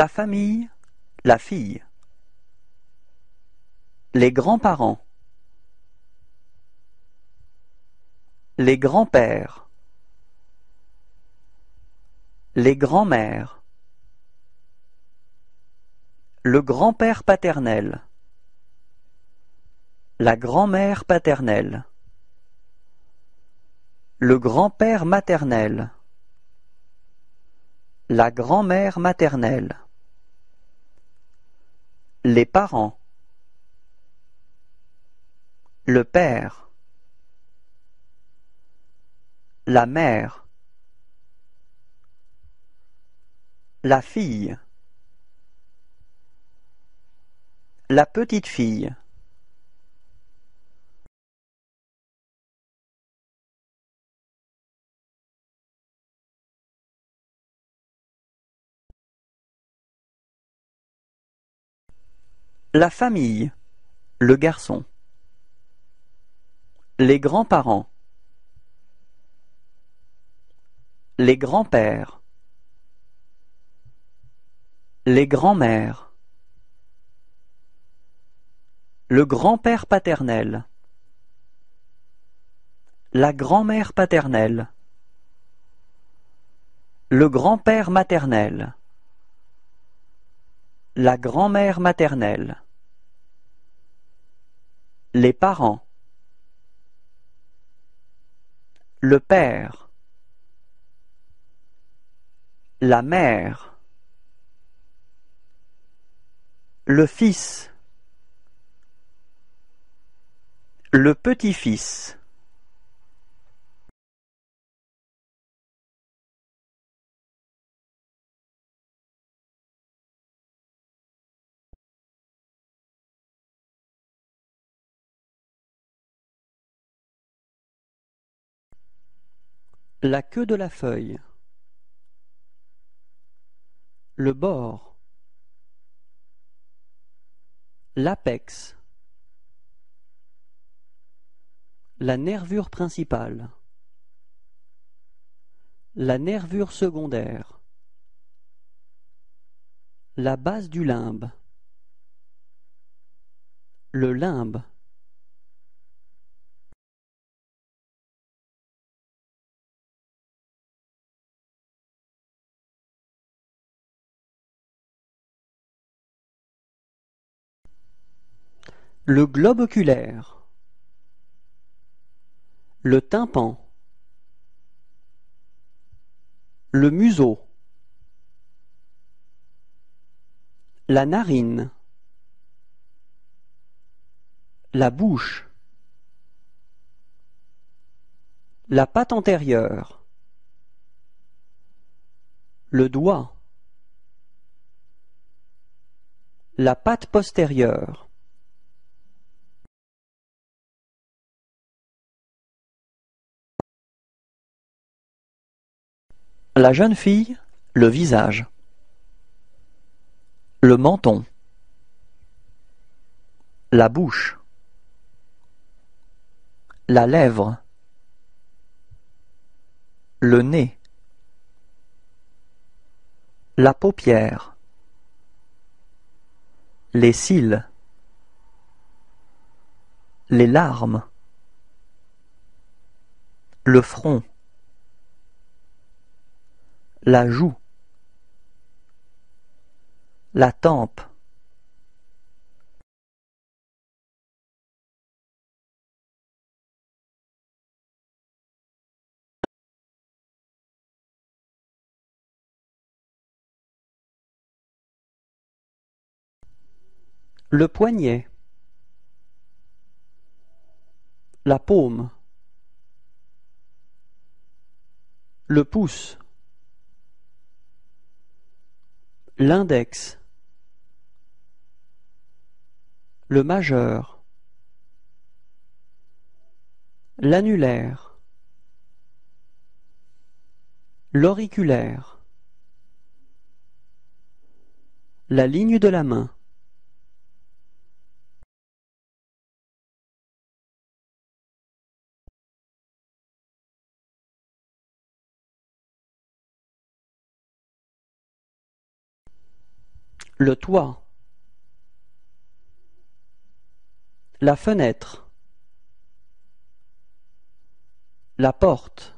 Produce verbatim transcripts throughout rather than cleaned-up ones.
la famille, la fille. Les grands-parents, les grands-pères, les grands-mères, le grand-père paternel, la grand-mère paternelle, le grand-père maternel, la grand-mère maternelle, les parents, le père, la mère, la fille, la petite fille. La famille, le garçon, les grands-parents, les grands-pères, les grands-mères, le grand-père paternel, la grand-mère paternelle, le grand-père maternel, la grand-mère maternelle, les parents, le père, la mère, le fils, le petit-fils. La queue de la feuille, le bord, l'apex, la nervure principale, la nervure secondaire, la base du limbe, le limbe, le globe oculaire, le tympan, le museau, la narine, la bouche, la patte antérieure, le doigt, la patte postérieure, la jeune fille, le visage, le menton, la bouche, la lèvre, le nez, la paupière, les cils, les larmes, le front, la joue, la tempe. Le poignet, la paume, le pouce, l'index, le majeur, l'annulaire, l'auriculaire, la ligne de la main. le toit, la fenêtre, la porte,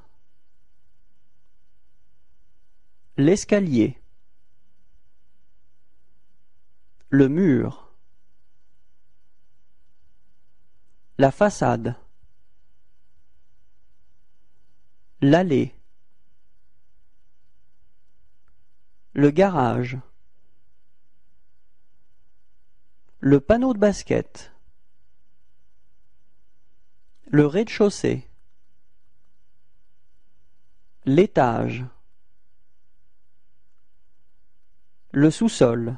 l'escalier, le mur, la façade, l'allée, le garage, le panneau de basket, le rez-de-chaussée, l'étage, le sous-sol.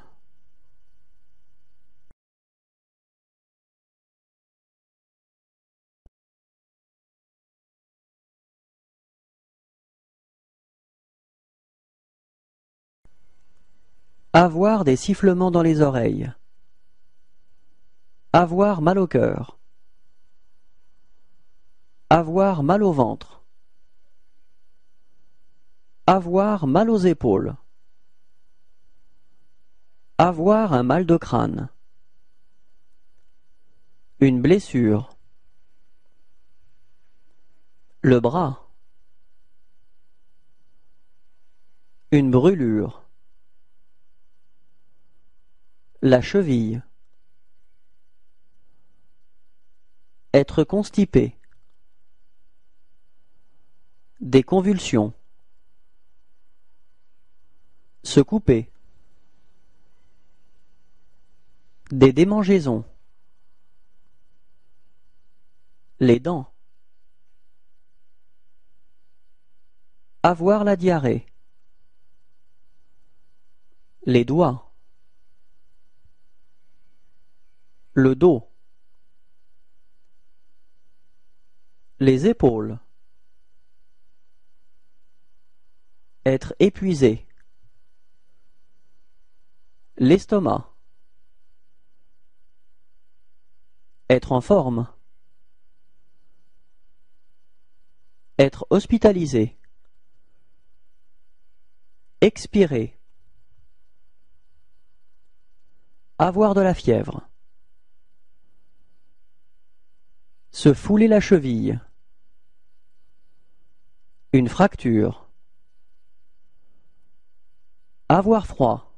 Avoir des sifflements dans les oreilles. Avoir mal au cœur. Avoir mal au ventre. Avoir mal aux épaules. Avoir un mal de crâne. Une blessure. Le bras. Une brûlure. La cheville. Être constipé. Des convulsions. Se couper. Des démangeaisons. Les dents. Avoir la diarrhée. Les doigts. Le dos, les épaules, être épuisé, l'estomac, être en forme, être hospitalisé, expirer, avoir de la fièvre. Se fouler la cheville. Une fracture. Avoir froid.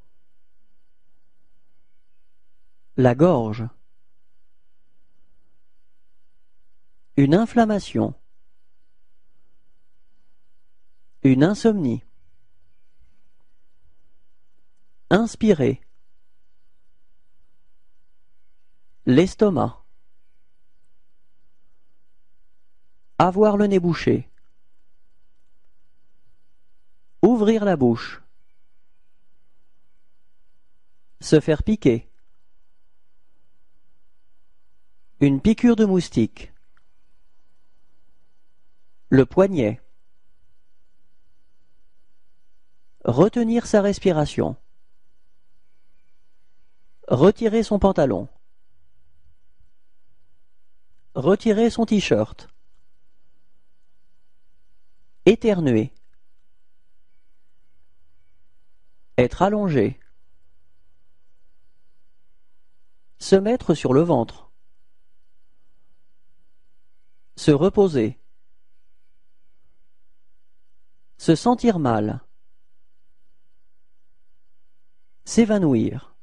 La gorge. Une inflammation. Une insomnie. Inspirer. L'estomac. Avoir le nez bouché. Ouvrir la bouche. Se faire piquer. Une piqûre de moustique. Le poignet. Retenir sa respiration. Retirer son pantalon. Retirer son t-shirt. Éternuer. Être allongé. Se mettre sur le ventre. Se reposer. Se sentir mal. S'évanouir.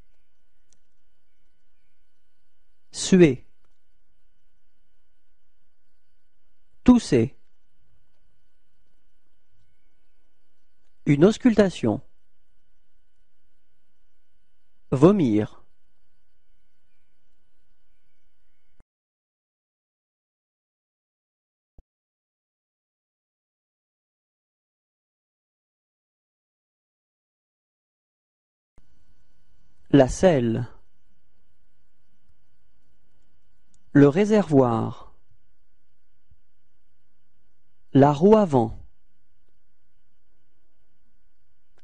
Suer. Tousser. Une auscultation. Vomir. La selle. Le réservoir. La roue avant.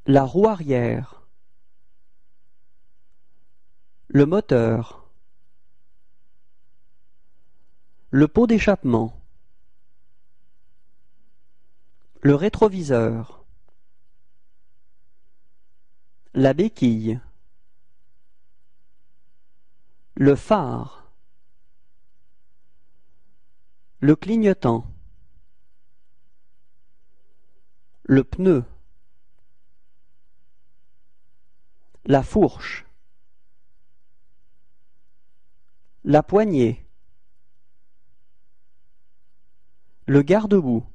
La roue arrière, le moteur, le pot d'échappement, le rétroviseur, la béquille, le phare, le clignotant, le pneu, la fourche, la poignée, le garde-boue.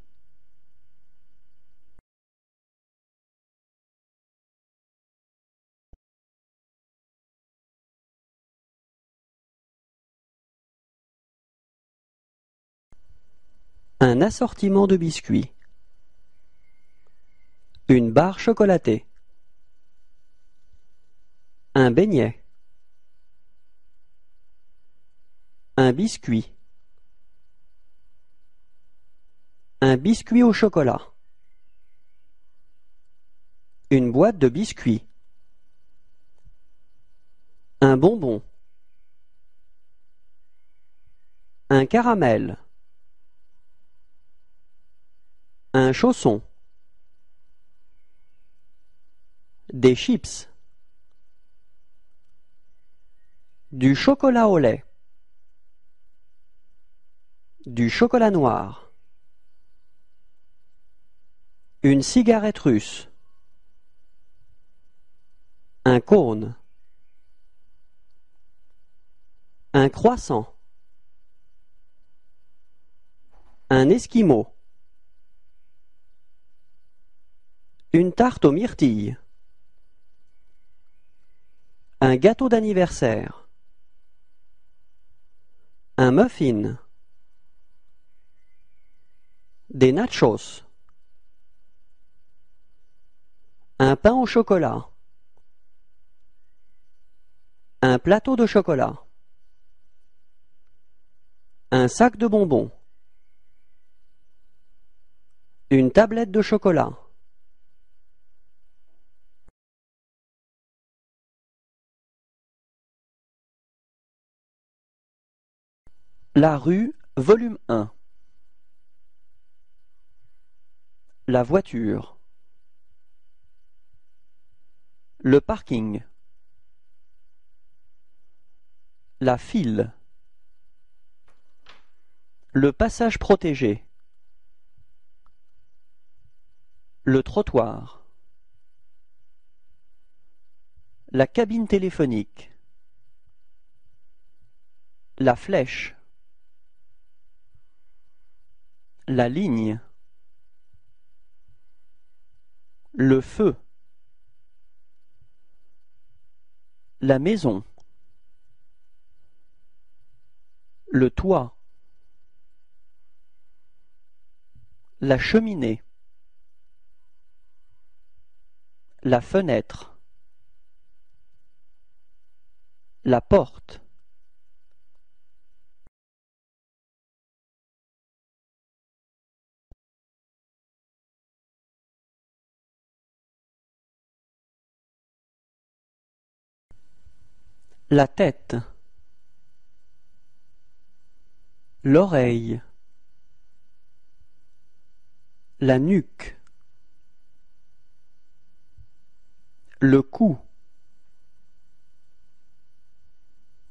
Un assortiment de biscuits. Une barre chocolatée. Un beignet. Un biscuit. Un biscuit au chocolat. Une boîte de biscuits. Un bonbon. Un caramel. Un chausson. Des chips. Du chocolat au lait. Du chocolat noir. Une cigarette russe. Un cône. Un croissant. Un esquimau. Une tarte aux myrtilles. Un gâteau d'anniversaire. Un muffin. Des nachos. Un pain au chocolat. Un plateau de chocolat. Un sac de bonbons. Une tablette de chocolat. La rue, volume un. La voiture. Le parking. La file. Le passage protégé. Le trottoir. La cabine téléphonique. La flèche. La ligne. Le feu. La maison. Le toit. La cheminée. La fenêtre. La porte. La tête. L'oreille. La nuque. Le cou.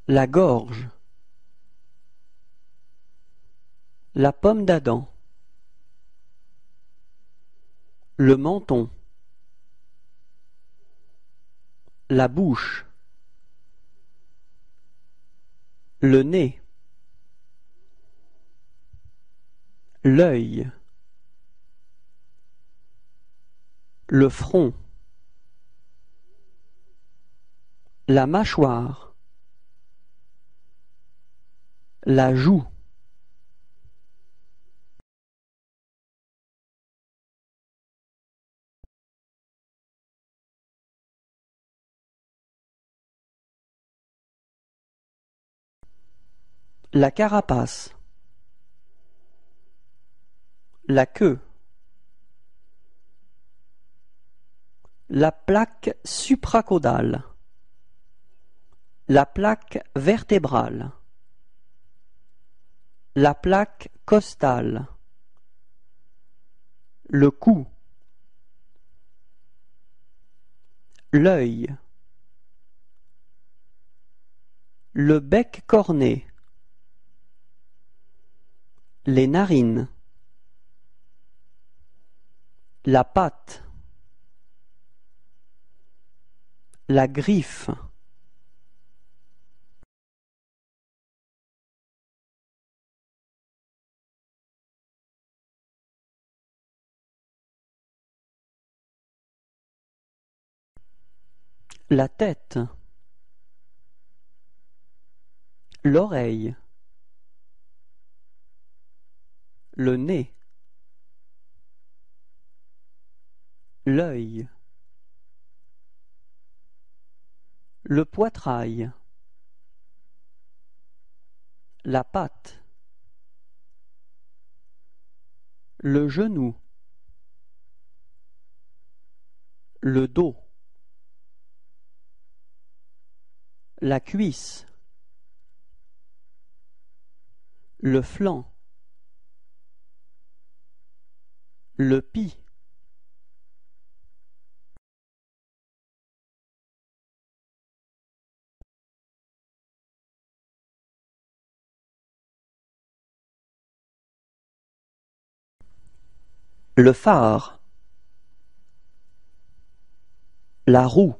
La gorge. La pomme d'Adam. Le menton. La bouche. Le nez. L'œil. Le front. La mâchoire. La joue. La carapace. La queue. La plaque supracaudale. La plaque vertébrale. La plaque costale. Le cou. L'œil. le bec corné, les narines, la patte, la griffe. La tête, l'oreille, le nez, l'œil, le poitrail, la patte, le genou, le dos, la cuisse, le flanc, le pis. Le phare, la roue,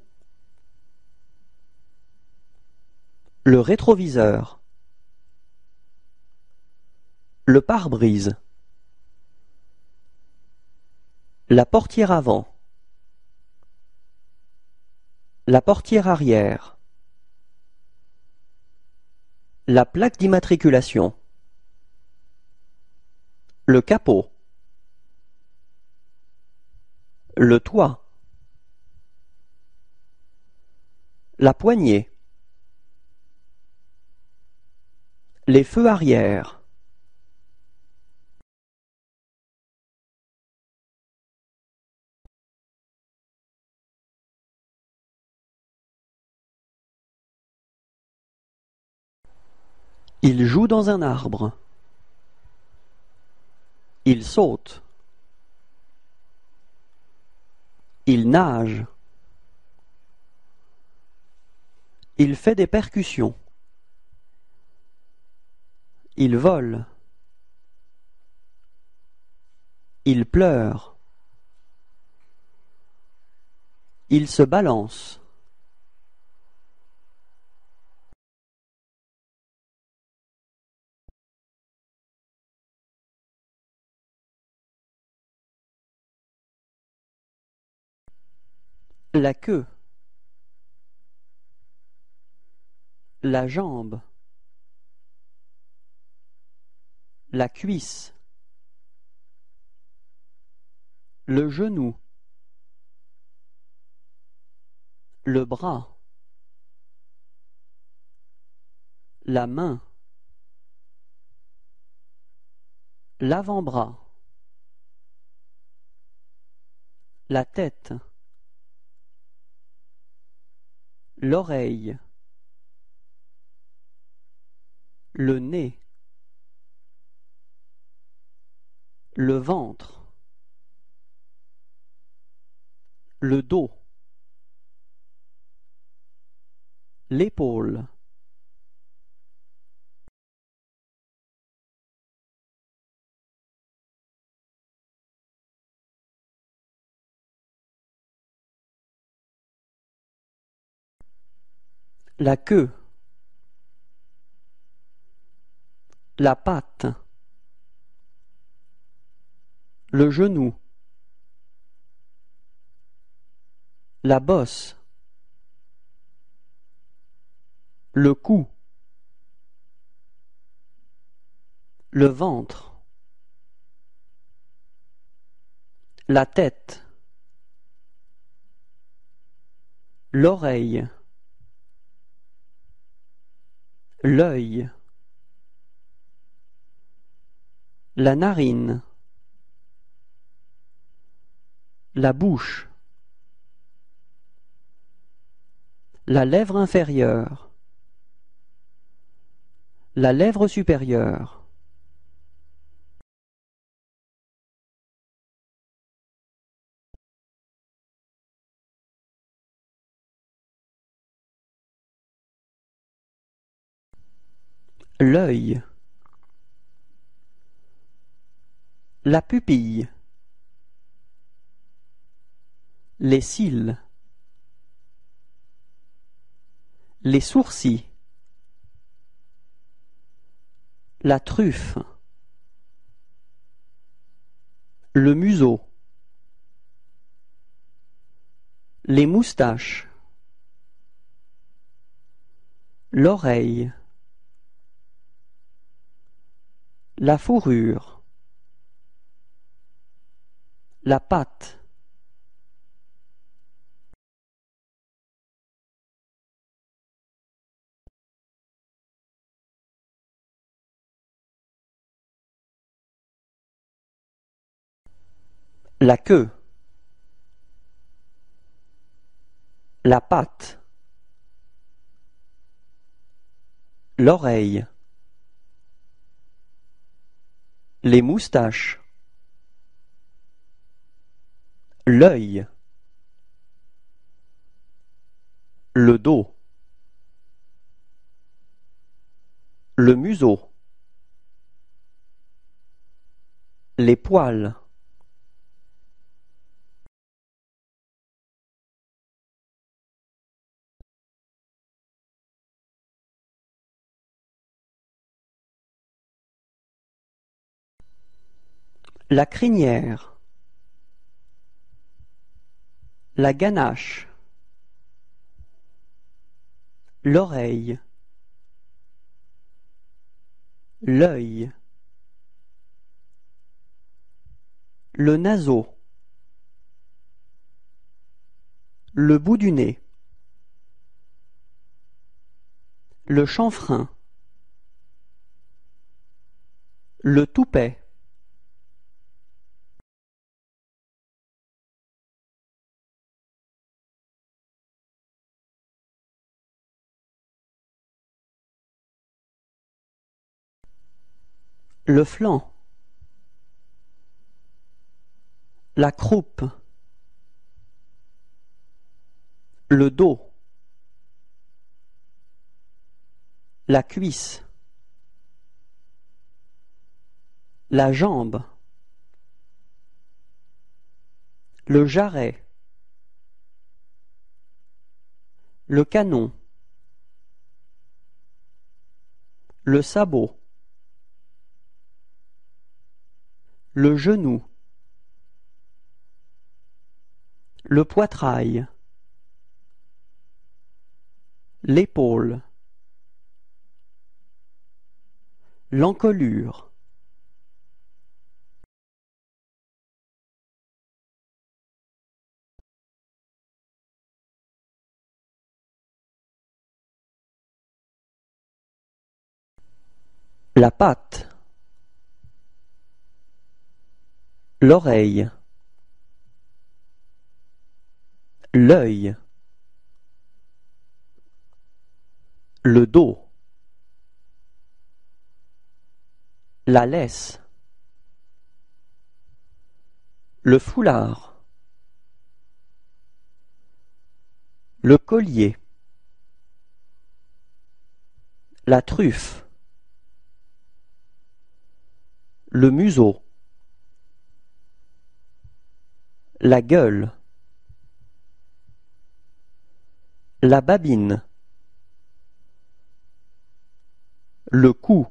le rétroviseur, le pare-brise, la portière avant, la portière arrière, la plaque d'immatriculation, le capot, le toit, la poignée, les feux arrière. Il joue dans un arbre. Il saute. Il nage. Il fait des percussions. Il vole. Il pleure. Il se balance. La queue, la jambe, la cuisse, le genou, le bras, la main, l'avant-bras, la tête, l'oreille, le nez, le ventre, le dos, l'épaule. La queue, la patte, le genou, la bosse, le cou, le ventre, la tête, l'oreille, l'œil, la narine, la bouche, la lèvre inférieure, la lèvre supérieure. l'œil, la pupille, les cils, les sourcils, la truffe, le museau, les moustaches, l'oreille, la fourrure, la patte. La queue, la patte, l'oreille, les moustaches, l'œil, le dos, le museau, les poils. La crinière, la ganache, l'oreille, l'œil, le naseau, le bout du nez, le chanfrein, le toupet, le flanc, la croupe, le dos, la cuisse, la jambe, le jarret, le canon, le sabot, le genou, le poitrail, l'épaule, l'encolure. La patte, l'oreille, l'œil, le dos, la laisse, le foulard, le collier, la truffe, le museau, la gueule, la babine, le cou.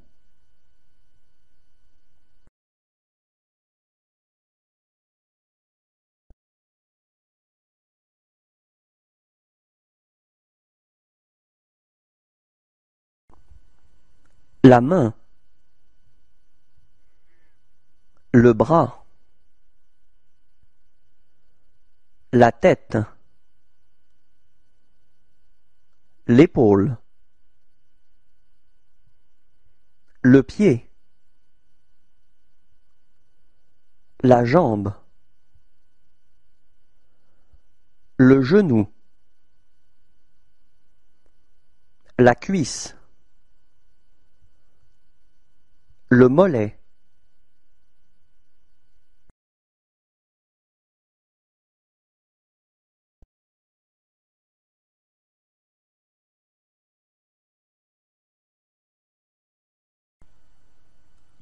La main, le bras, la tête, l'épaule, le pied, la jambe, le genou, la cuisse, le mollet,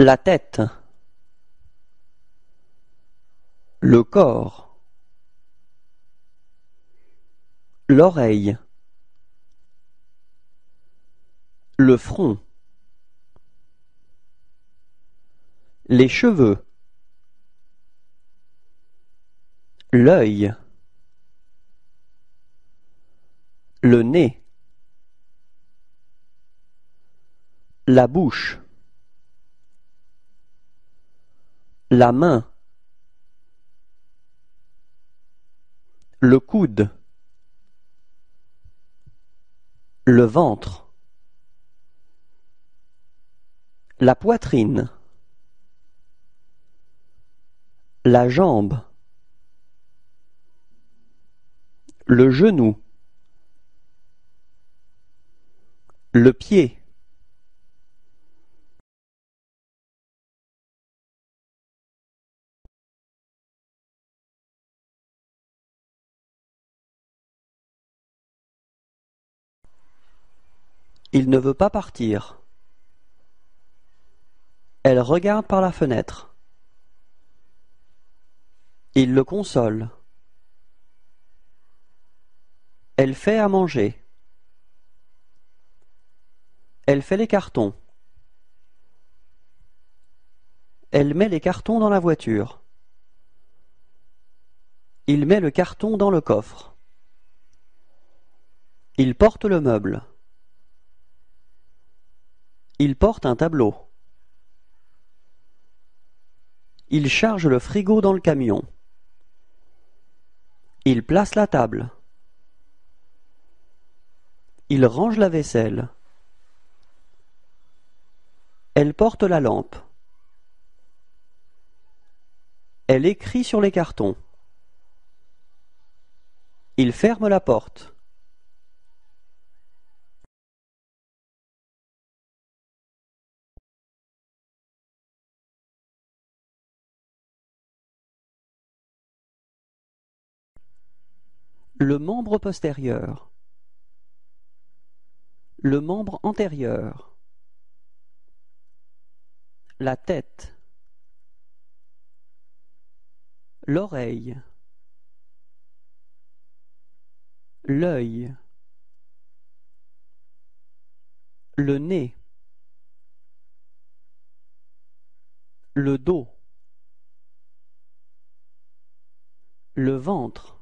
la tête, le corps, l'oreille, le front, les cheveux, l'œil, le nez, la bouche, la main, le coude, le ventre, la poitrine, la jambe, le genou, le pied. Il ne veut pas partir. Elle regarde par la fenêtre. Il le console. Elle fait à manger. Elle fait les cartons. Elle met les cartons dans la voiture. Il met le carton dans le coffre. Il porte le meuble. Il porte un tableau. Il charge le frigo dans le camion. Il place la table. Il range la vaisselle. Elle porte la lampe. Elle écrit sur les cartons. Il ferme la porte. Le membre postérieur, le membre antérieur, la tête, l'oreille, l'œil, le nez, le dos, le ventre,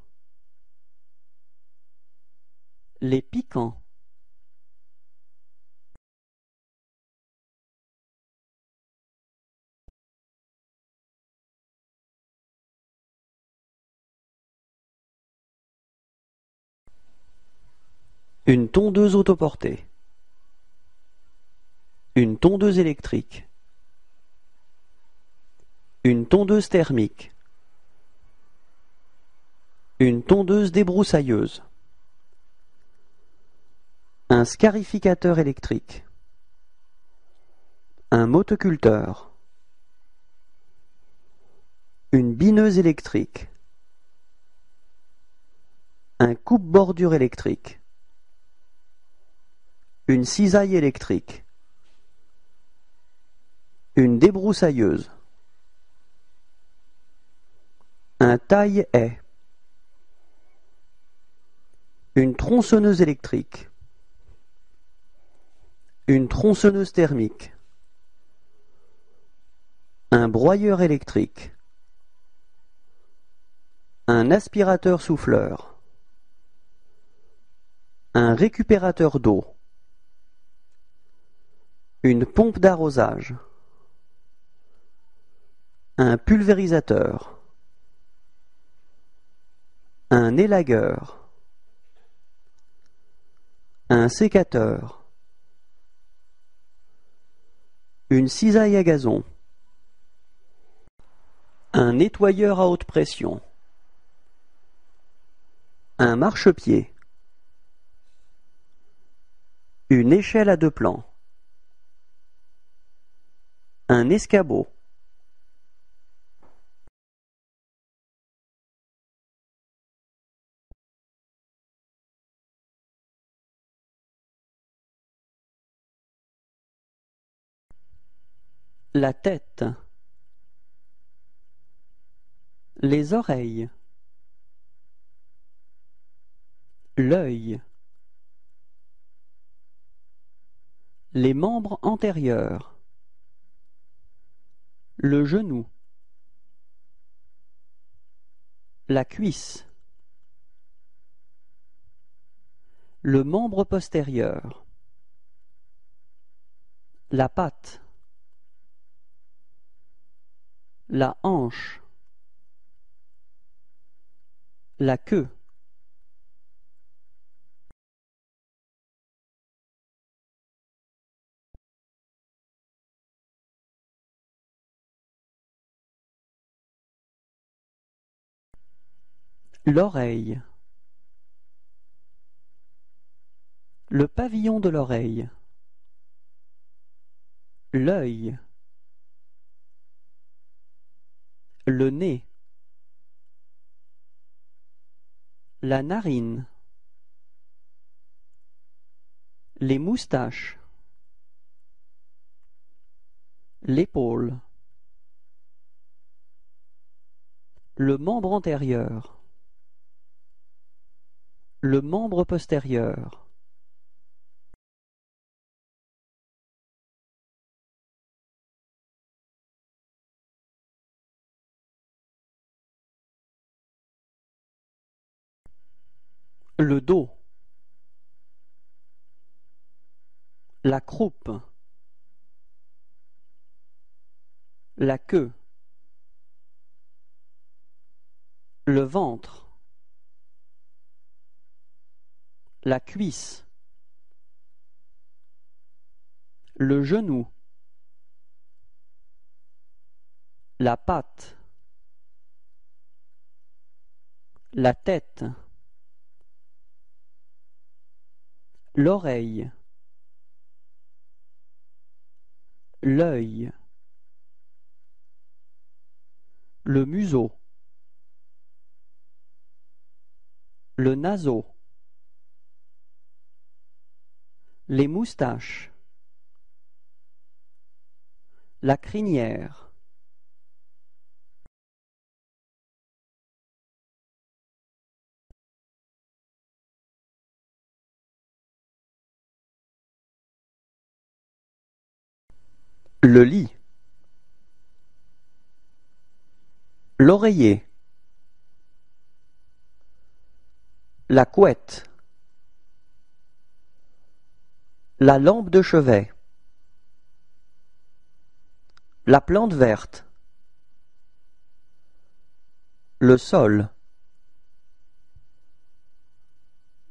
les piquants. Une tondeuse autoportée. Une tondeuse électrique. Une tondeuse thermique. Une tondeuse débroussailleuse. Un scarificateur électrique, un motoculteur, une bineuse électrique, un coupe-bordure électrique, une cisaille électrique, une débroussailleuse, un taille-haie, une tronçonneuse électrique, une tronçonneuse thermique, un broyeur électrique, un aspirateur souffleur, un récupérateur d'eau, une pompe d'arrosage, un pulvérisateur, un élagueur, un sécateur, une cisaille à gazon, un nettoyeur à haute pression, un marchepied, une échelle à deux plans, un escabeau. la tête, les oreilles, l'œil, les membres antérieurs, le genou, la cuisse, le membre postérieur, la patte, la hanche, la queue. L'oreille, le pavillon de l'oreille, l'œil, le nez, la narine, les moustaches, l'épaule, le membre antérieur, le membre postérieur, le dos, la croupe, la queue, le ventre, la cuisse, le genou, la patte, la tête, l'oreille, l'œil, le museau, le naseau, les moustaches, la crinière. Le lit, l'oreiller, la couette, la lampe de chevet, la plante verte, le sol,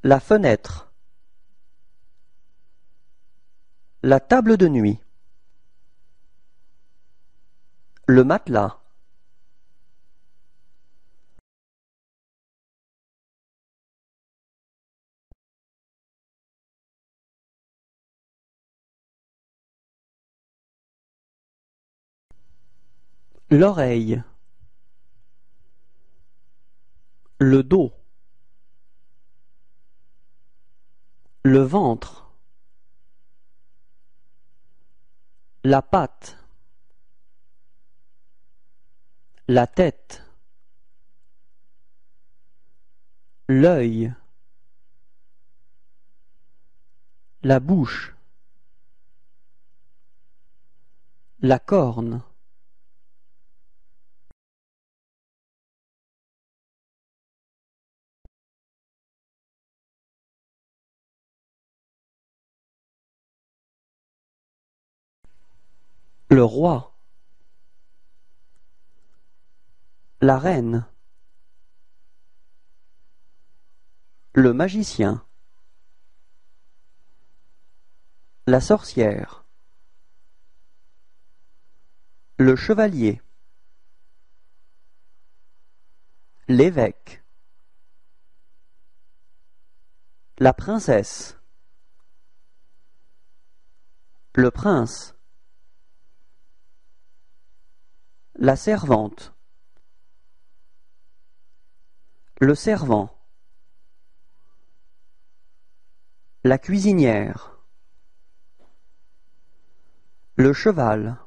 la fenêtre, la table de nuit, le matelas. L'oreille, le dos, le ventre, la patte, la tête, l'œil, la bouche, la corne. Le roi, la reine, le magicien, la sorcière, le chevalier, l'évêque, la princesse, le prince, la servante, le servant, la cuisinière, le cheval,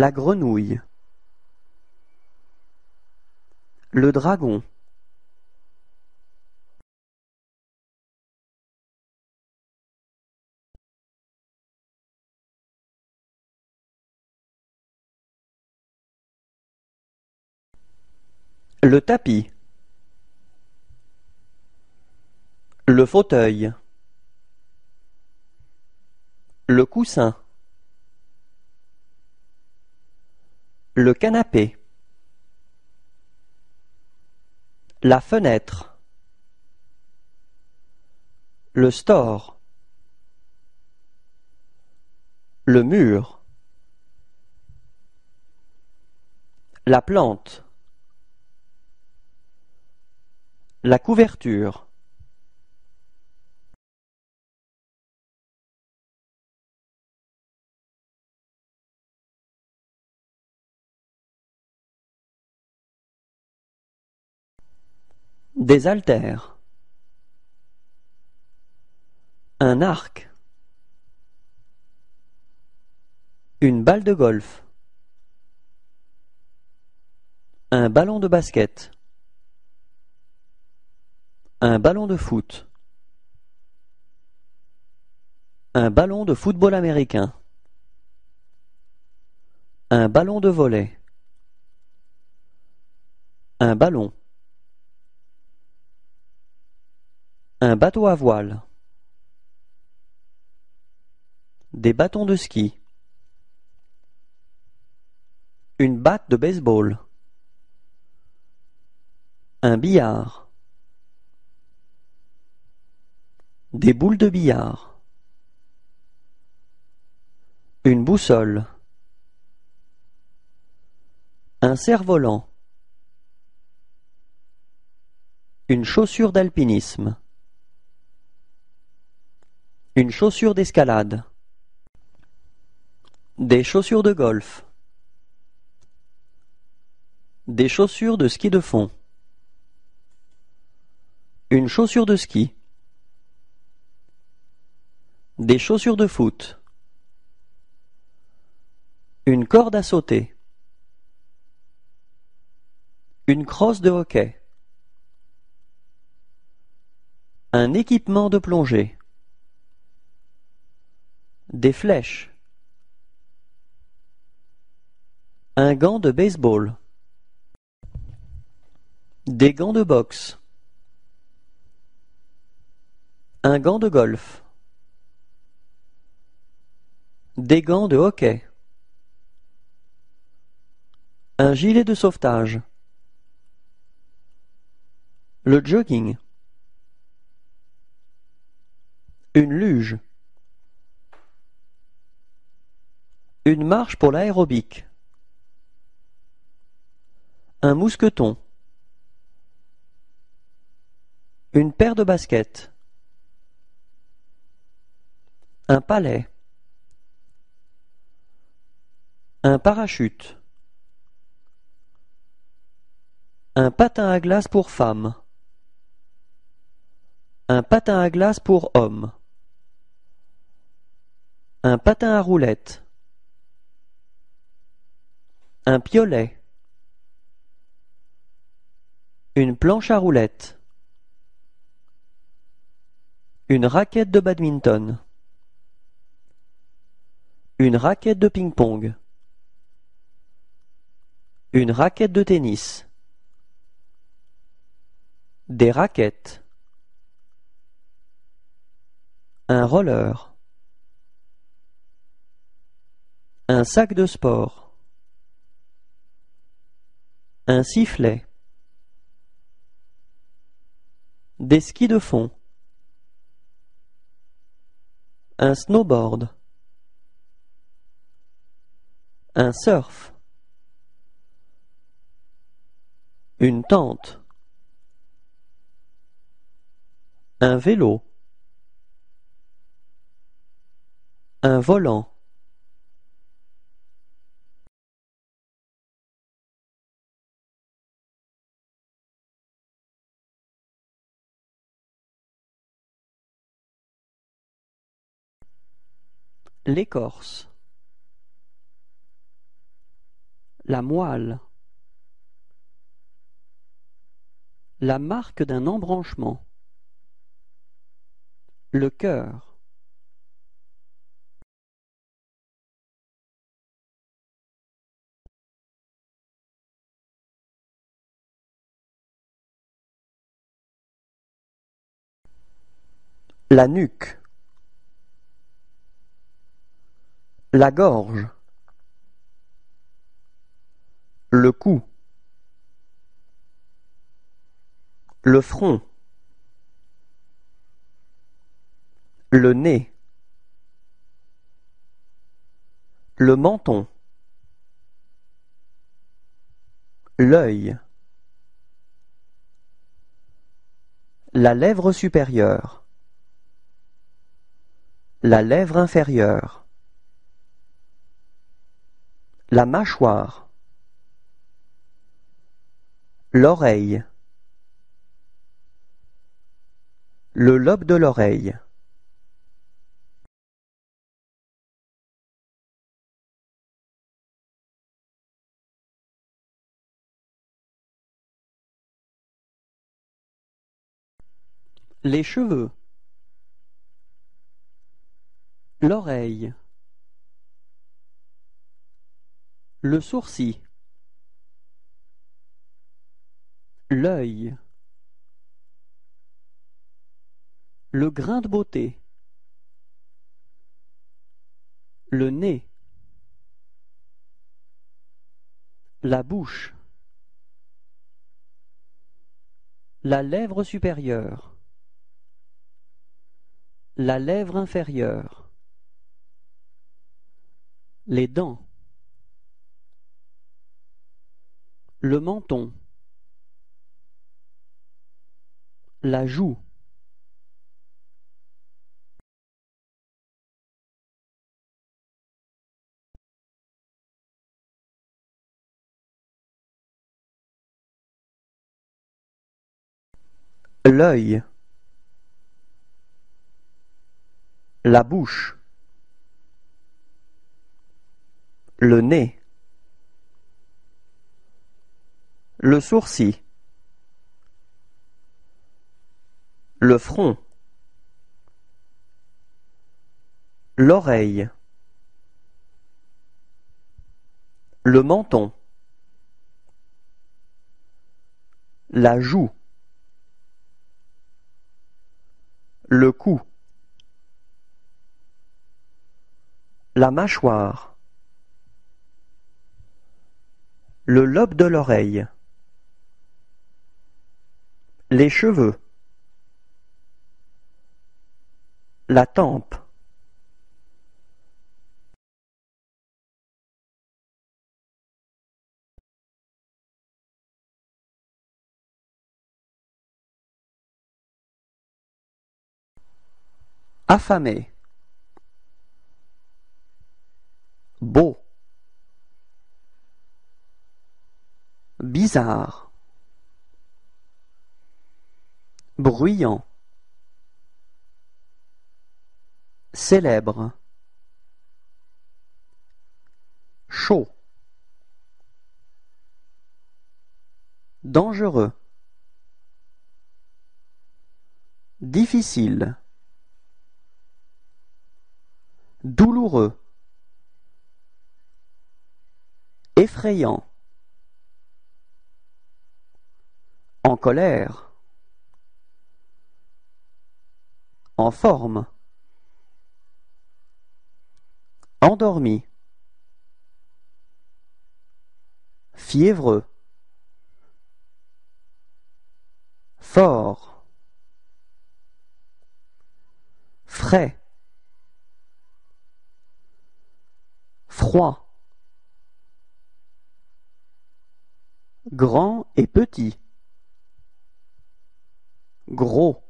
la grenouille, le dragon, le tapis, le fauteuil, le coussin, le canapé, la fenêtre, le store, le mur, la plante, la couverture, des haltères, un arc, une balle de golf, un ballon de basket, un ballon de foot, un ballon de football américain, un ballon de volley, un ballon, un bateau à voile, des bâtons de ski, une batte de baseball, un billard, des boules de billard, une boussole, un cerf-volant, une chaussure d'alpinisme, une chaussure d'escalade, des chaussures de golf, des chaussures de ski de fond, une chaussure de ski, des chaussures de foot, une corde à sauter, une crosse de hockey, un équipement de plongée, des flèches, un gant de baseball, des gants de boxe, un gant de golf, des gants de hockey, un gilet de sauvetage, le jogging, une luge, une marche pour l'aérobic, un mousqueton, une paire de baskets, un palais, un parachute, un patin à glace pour femme, un patin à glace pour homme, un patin à roulettes, un piolet, une planche à roulettes, une raquette de badminton, une raquette de ping-pong, une raquette de tennis, des raquettes, un roller, un sac de sport, un sifflet, des skis de fond, un snowboard, un surf, une tente, un vélo, un volant, l'écorce, la moelle, la marque d'un embranchement, le cœur. La nuque, la gorge, le cou, le front, le nez, le menton, l'œil, la lèvre supérieure, la lèvre inférieure, la mâchoire, l'oreille, le lobe de l'oreille. Les cheveux, l'oreille, le sourcil, l'œil, le grain de beauté, le nez, la bouche, la lèvre supérieure, la lèvre inférieure, les dents, le menton, la joue. L'œil, la bouche, le nez, le sourcil, le front, l'oreille, le menton, la joue, le cou, la mâchoire, le lobe de l'oreille, les cheveux, la tempe. Affamé, beau, bizarre, bruyant, célèbre, chaud, dangereux, difficile, douloureux, effrayant, en colère, en forme, endormi, fiévreux, fort, frais, froid, grand et petit, gros,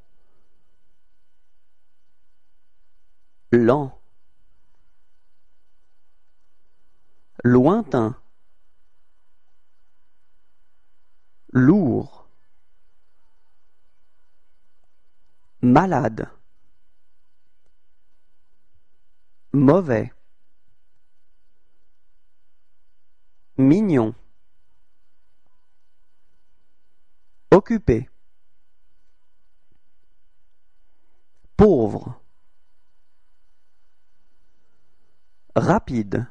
lent, lointain, lourd, malade, mauvais, Mignon. Occupé. Pauvre. Rapide.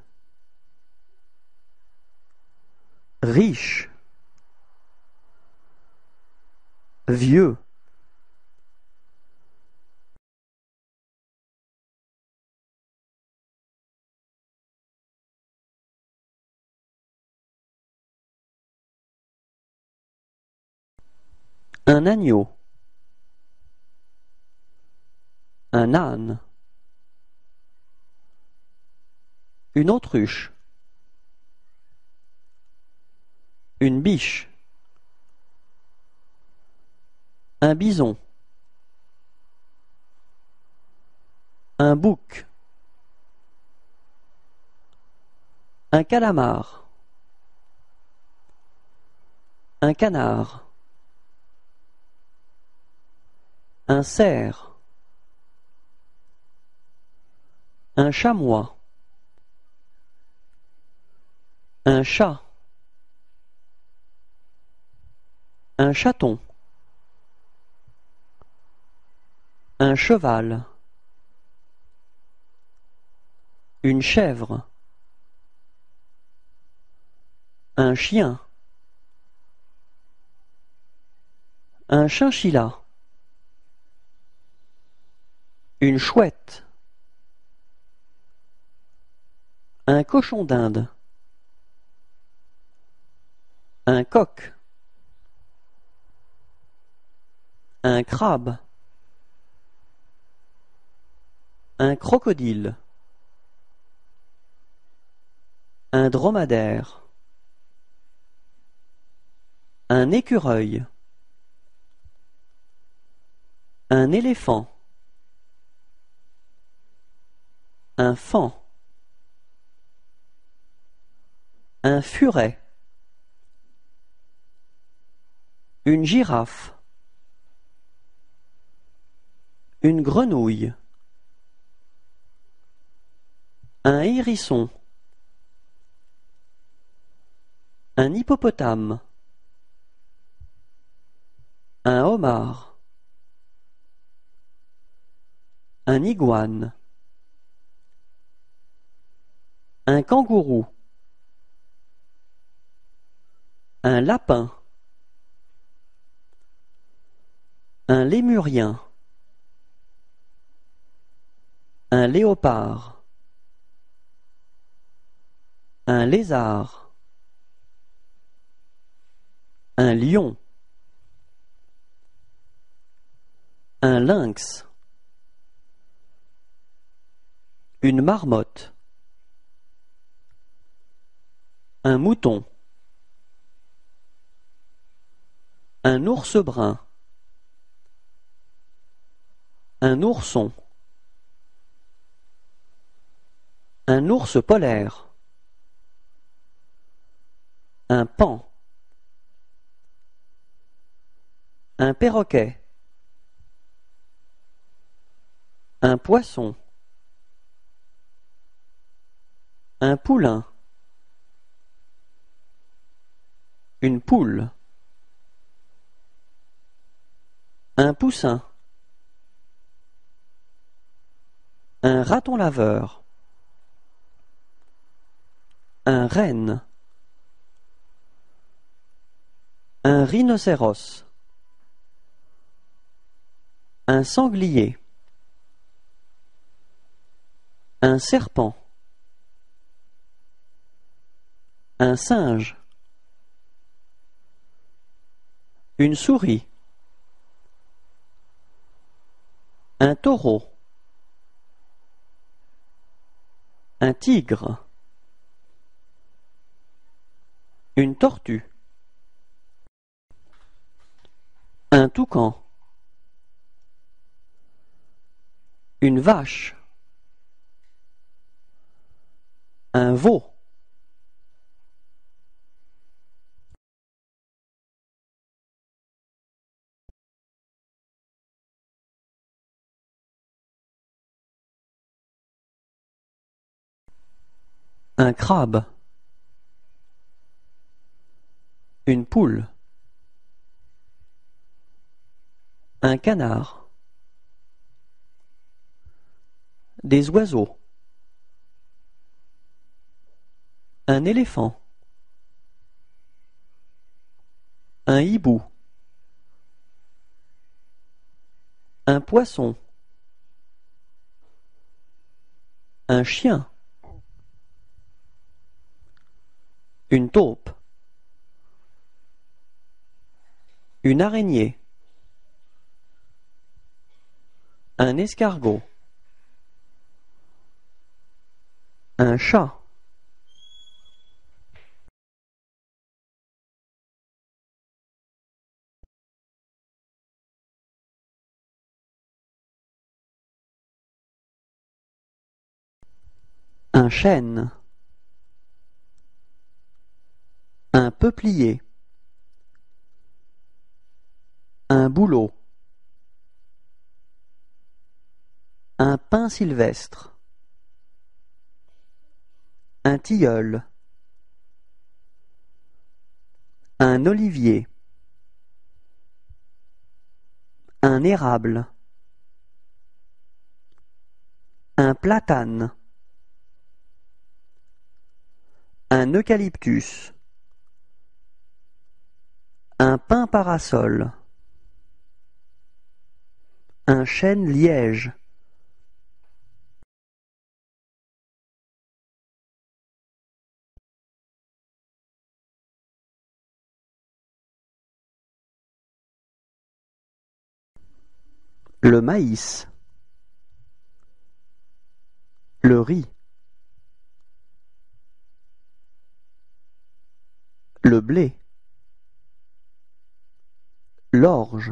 Riche. Vieux. Un agneau. Un âne. Une autruche. Une biche. Un bison. Un bouc. Un calamar. Un canard. Un cerf. Un chamois. Un chat. Un chaton. Un cheval. Une chèvre. Un chien. Un chinchilla. Une chouette. Un cochon d'Inde. Un coq. Un crabe. Un crocodile. Un dromadaire. Un écureuil. Un éléphant. Un faon. Un furet. Une girafe. Une grenouille. Un hérisson. Un hippopotame. Un homard. Un iguane. Un kangourou. Un lapin. Un lémurien. Un léopard. Un lézard. Un lion. Un lynx. Une marmotte. Un mouton. Un ours brun. Un ourson. Un ours polaire. Un paon. Un perroquet. Un poisson. Un poulain. Une poule. Un poussin. Un raton laveur. Un renne. Un rhinocéros. Un sanglier. Un serpent. Un singe. Une souris. Un taureau. Un tigre. Une tortue. Un toucan. Une vache. Un veau. Un crabe. Une poule. Un canard. Des oiseaux. Un éléphant. Un hibou. Un poisson. Un chien. Une taupe. Une araignée. Un escargot. Un chat. Un chêne. Un peuplier. Un bouleau. Un pin sylvestre. Un tilleul. Un olivier. Un érable. Un platane. Un eucalyptus. Un pin parasol. Un chêne liège. Le maïs. Le riz. Le blé. L'orge.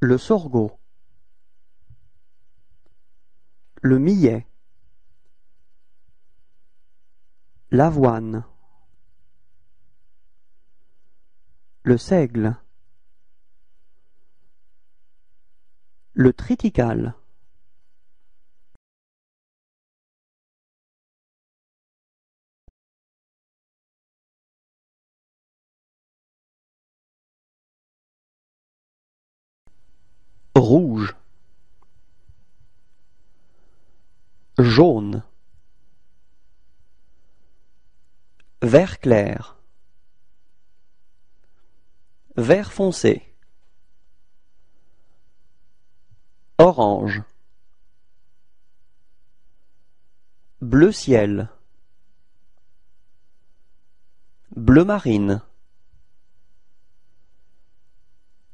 Le sorgho. Le millet. L'avoine. Le seigle. Le triticale. Rouge. Jaune. Vert clair. Vert foncé. Orange. Bleu ciel. Bleu marine.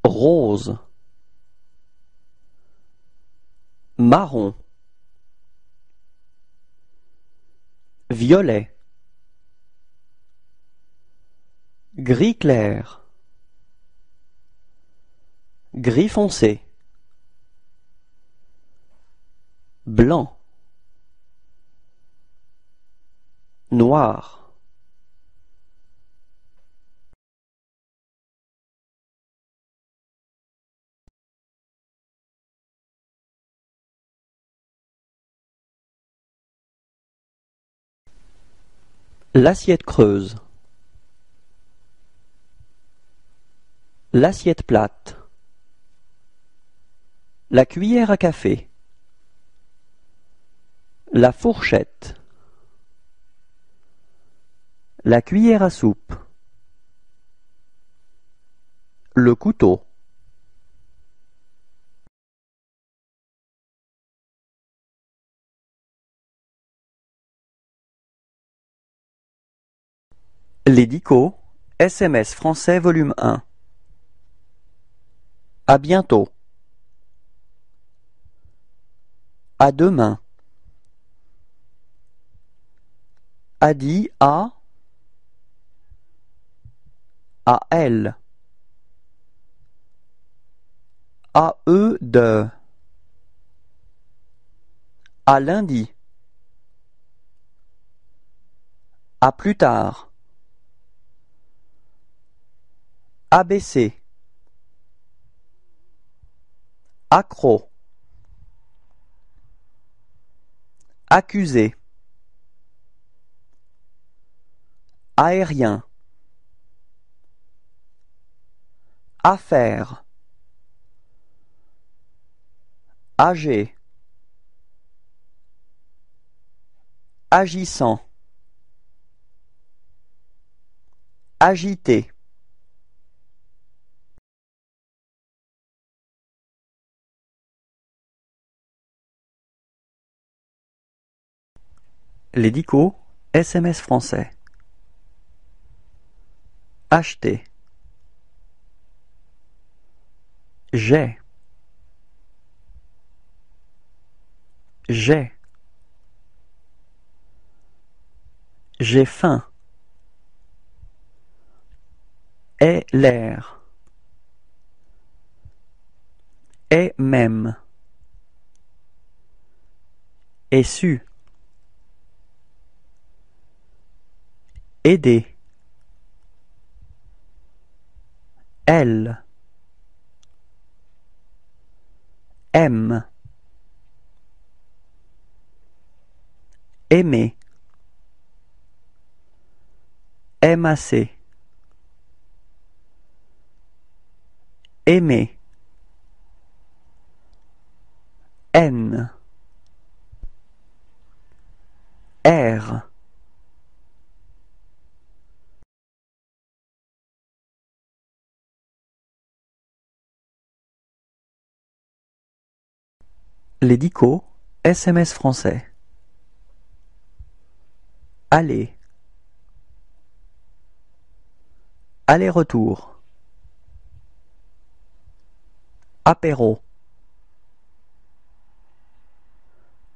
Rose. Marron. Violet. Gris clair. Gris foncé. Blanc. Noir. L'assiette creuse. L'assiette plate. La cuillère à café. La fourchette. La cuillère à soupe. Le couteau. Les dicots, S M S français volume un. À bientôt. À demain. A dit à. À elle. À eux de. À lundi. À plus tard. Abaissé. Accro. Accusé. aérien, affaire, âgé, agissant, agité. Les dicos S M S français. Acheter. J'ai. J'ai. J'ai faim. Et l'air. Et même. Et su. Aider. Elle. Aime. Aimer. Aime assez. Aimer. Haine. Air. Les dicos S M S français. Aller. Aller-retour. Apéro.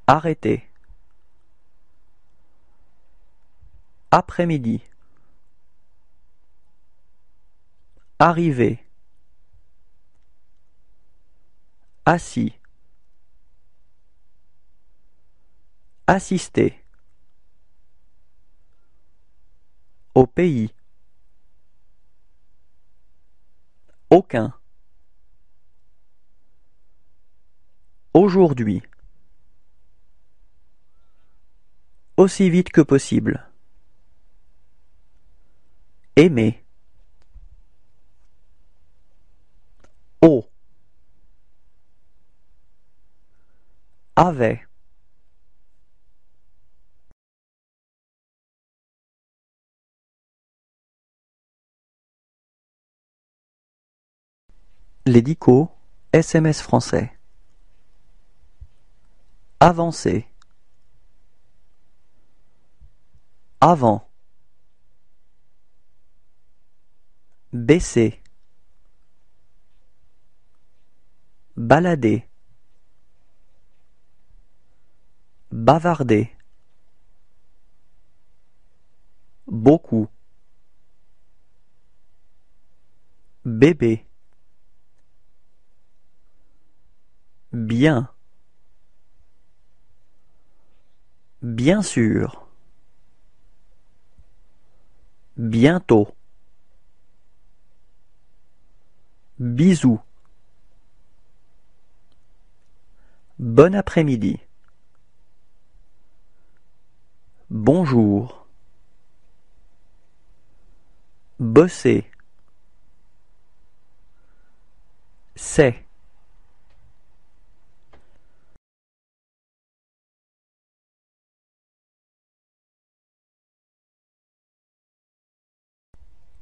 Arrêter. Après-midi. Arriver. Assis. Assister. Au pays. Aucun. Aujourd'hui. Aussi vite que possible. Aimer. Au. Avait. Les dicos S M S français. Avancer. Avant. Baisser. Balader. Bavarder. Beaucoup. Bébé. Bien. Bien sûr. Bientôt. Bisous. Bon après-midi. Bonjour. Bosser. C'est.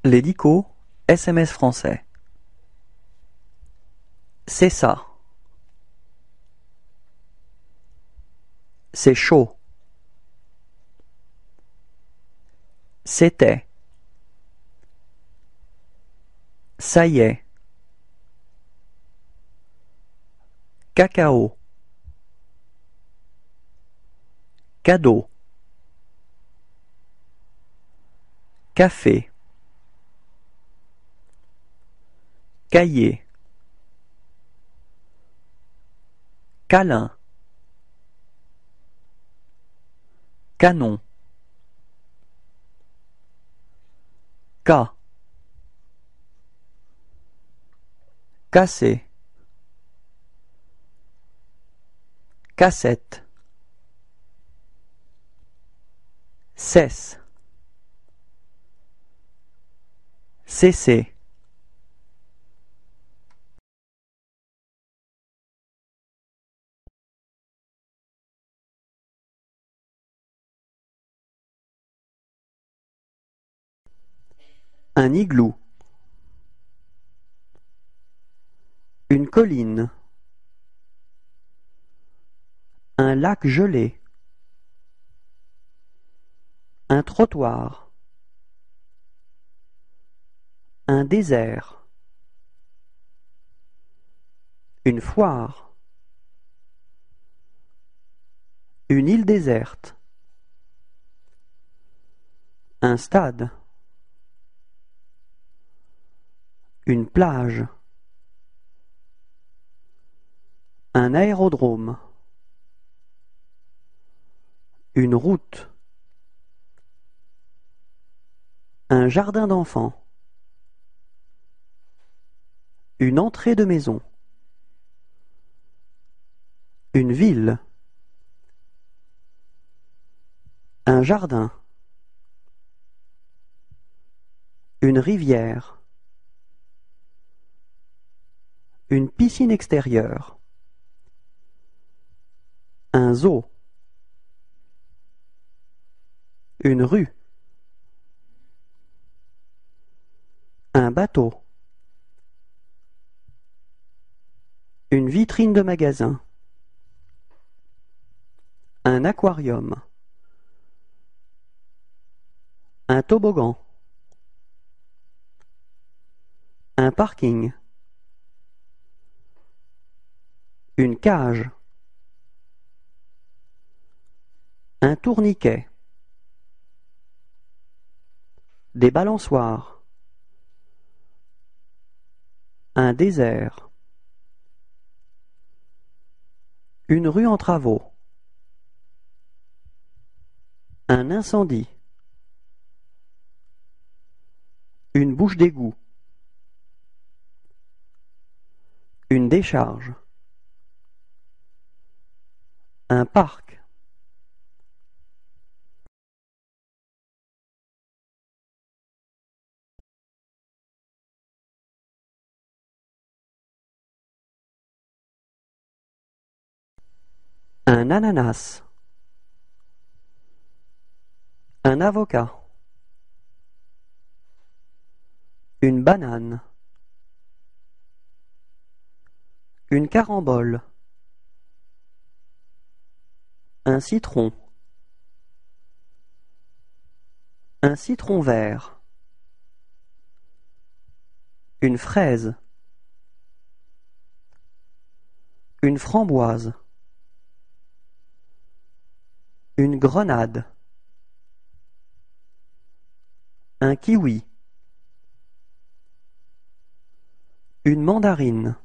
Les dicos S M S français. C'est ça. C'est chaud. C'était. Ça y est. Cacao. Cadeau. Café. Cahier. Câlin. Canon. Cas. Cassé. Cassette. Cesse. cc. Un igloo. Une colline. Un lac gelé. Un trottoir. Un désert. Une foire. Une île déserte. Un stade. Une plage. Un aérodrome. Une route. Un jardin d'enfants. Une entrée de maison. Une ville. Un jardin. Une rivière. Une piscine extérieure. Un zoo. Une rue. Un bateau. Une vitrine de magasin. Un aquarium. Un toboggan. Un parking. Une cage. Un tourniquet. Des balançoires. Un désert. Une rue en travaux. Un incendie. Une bouche d'égout. Une décharge. Un parc. Un ananas. Un avocat. Une banane. Une carambole. Un citron. Un citron vert. Une fraise. Une framboise. Une grenade. Un kiwi. Une mandarine.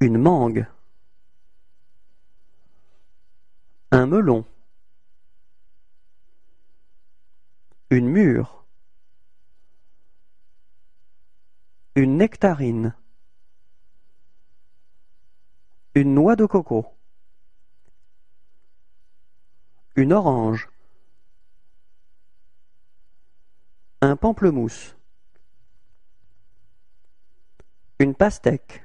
Une mangue. Un melon. Une mûre. Une nectarine. Une noix de coco. Une orange. Un pamplemousse. Une pastèque.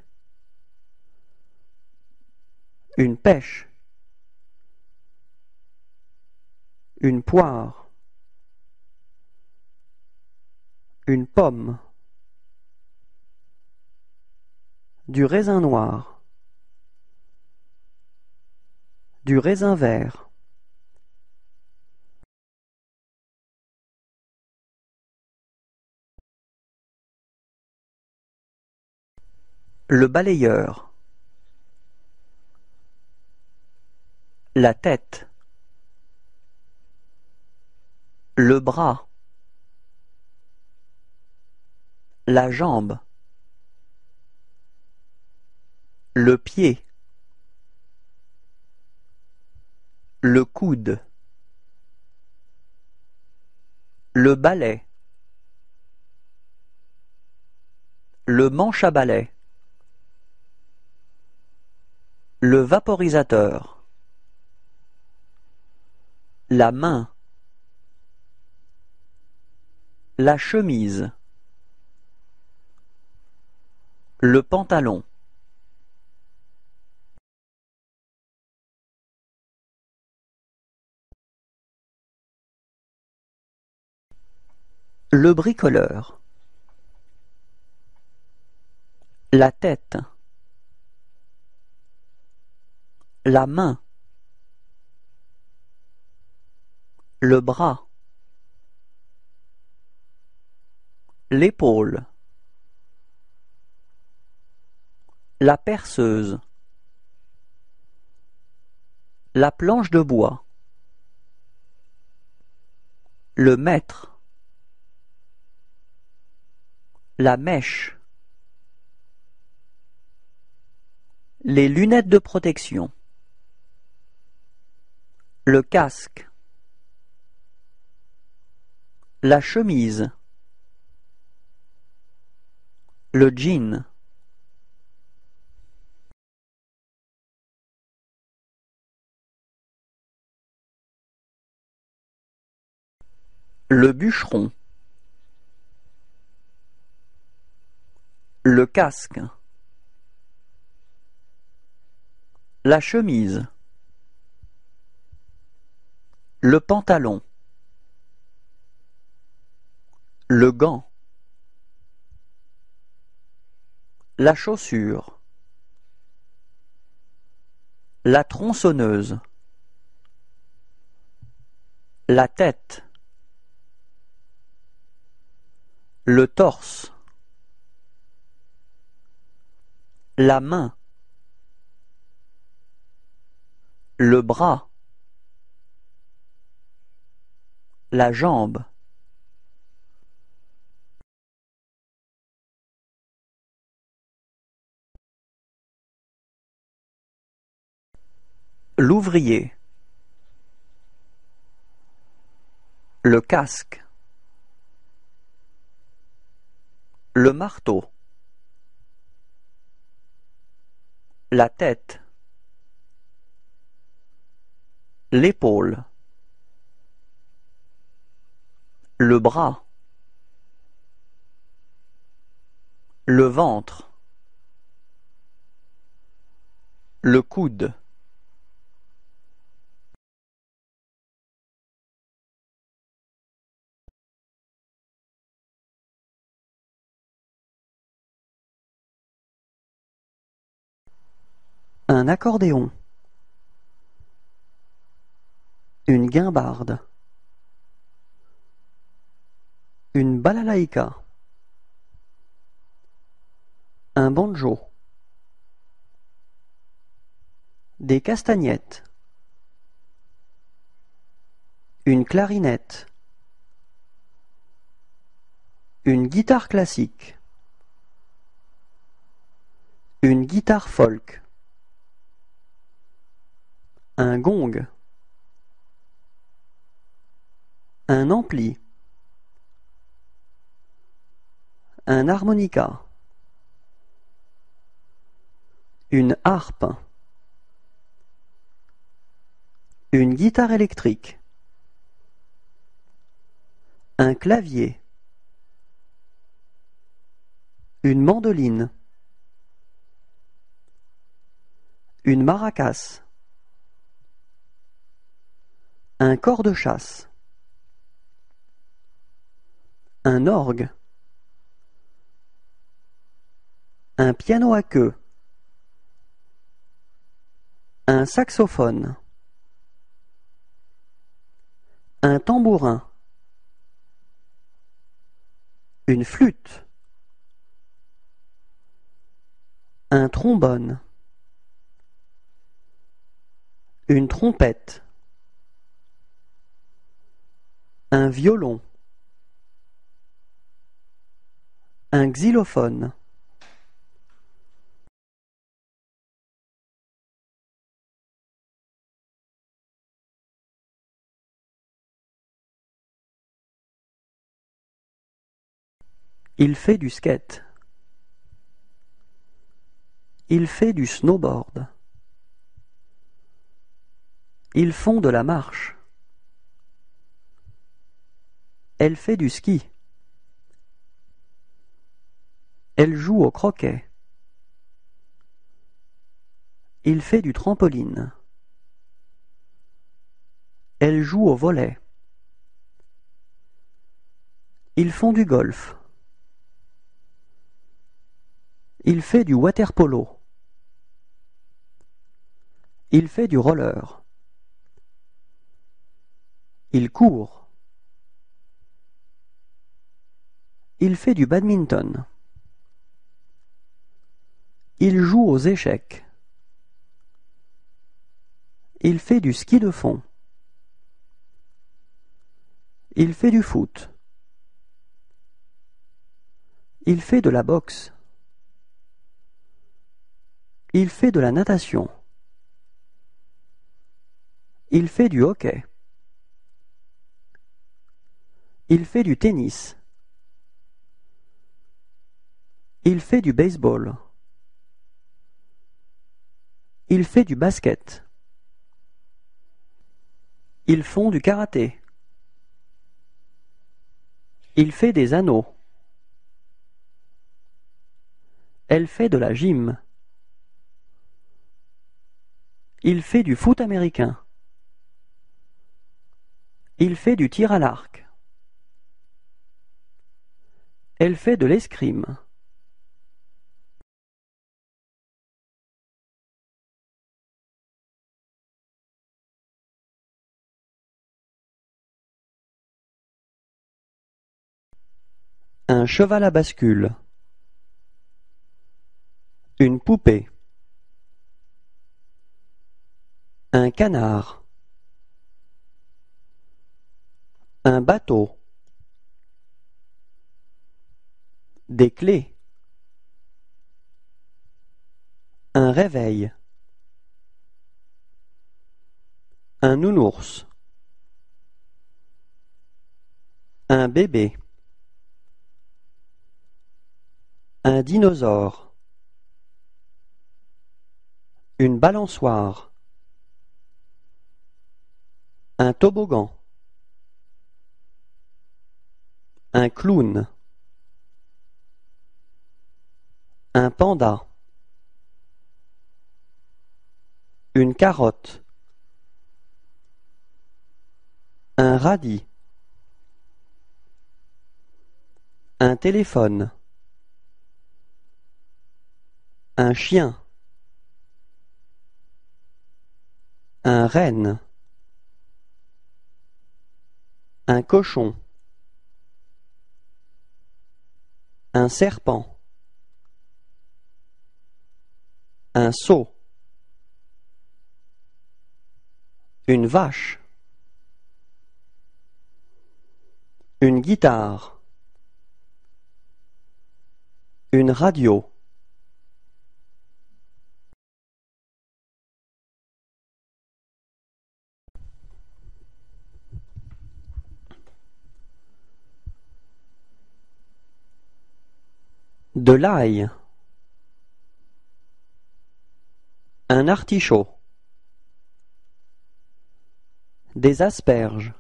Une pêche. Une poire. Une pomme. Du raisin noir. Du raisin vert. Le balayeur. La tête. Le bras. La jambe. Le pied. Le coude. Le balai. Le manche à balai. Le vaporisateur. La main. La chemise. Le pantalon. Le bricoleur. La tête. La main. Le bras. L'épaule. La perceuse. La planche de bois. Le maître. La mèche. Les lunettes de protection. Le casque. La chemise. Le jean. Le bûcheron. Le casque. La chemise. Le pantalon. Le gant. La chaussure. La tronçonneuse. La tête. Le torse. La main. Le bras. La jambe. L'ouvrier. Le casque. Le marteau. La tête. L'épaule. Le bras. Le ventre. Le coude. Un accordéon. Une guimbarde. Une balalaïka. Un banjo. Des castagnettes. Une clarinette. Une guitare classique. Une guitare folk. Un gong. Un ampli. Un harmonica. Une harpe. Une guitare électrique. Un clavier. Une mandoline. Une maracas. Un cor de chasse. Un orgue. Un piano à queue. Un saxophone. Un tambourin. Une flûte. Un trombone. Une trompette. Un violon. Un xylophone. Il fait du skate. Il fait du snowboard. Ils font de la marche. Elle fait du ski. Elle joue au croquet. Il fait du trampoline. Elle joue au volley. Ils font du golf. Il fait du waterpolo. Il fait du roller. Il court. Il fait du badminton. Il joue aux échecs. Il fait du ski de fond. Il fait du foot. Il fait de la boxe. Il fait de la natation. Il fait du hockey. Il fait du tennis. Il fait du baseball. Il fait du basket. Ils font du karaté. Il fait des anneaux. Elle fait de la gym. Il fait du foot américain. Il fait du tir à l'arc. Elle fait de l'escrime. Un cheval à bascule. Une poupée. Un canard. Un bateau. Des clés. Un réveil. Un nounours. Un bébé. Un dinosaure. Une balançoire. Un toboggan. Un clown. Un panda. Une carotte. Un radis. Un téléphone. Un chien. Un renne. Un cochon. Un serpent. Un seau. Une vache. Une guitare. Une radio. De l'ail. Un artichaut. Des asperges.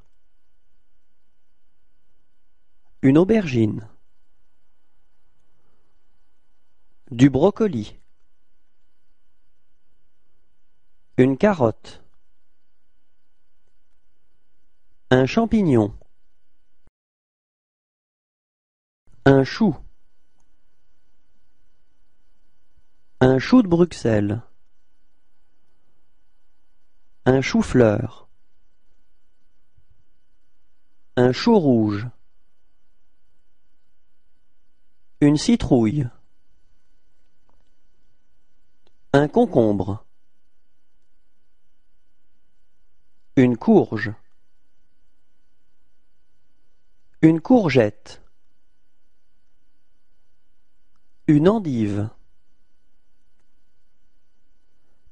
Une aubergine. Du brocoli. Une carotte. Un champignon. Un chou. Un chou de Bruxelles. Un chou-fleur. Un chou rouge. Une citrouille. Un concombre. Une courge. Une courgette. Une endive.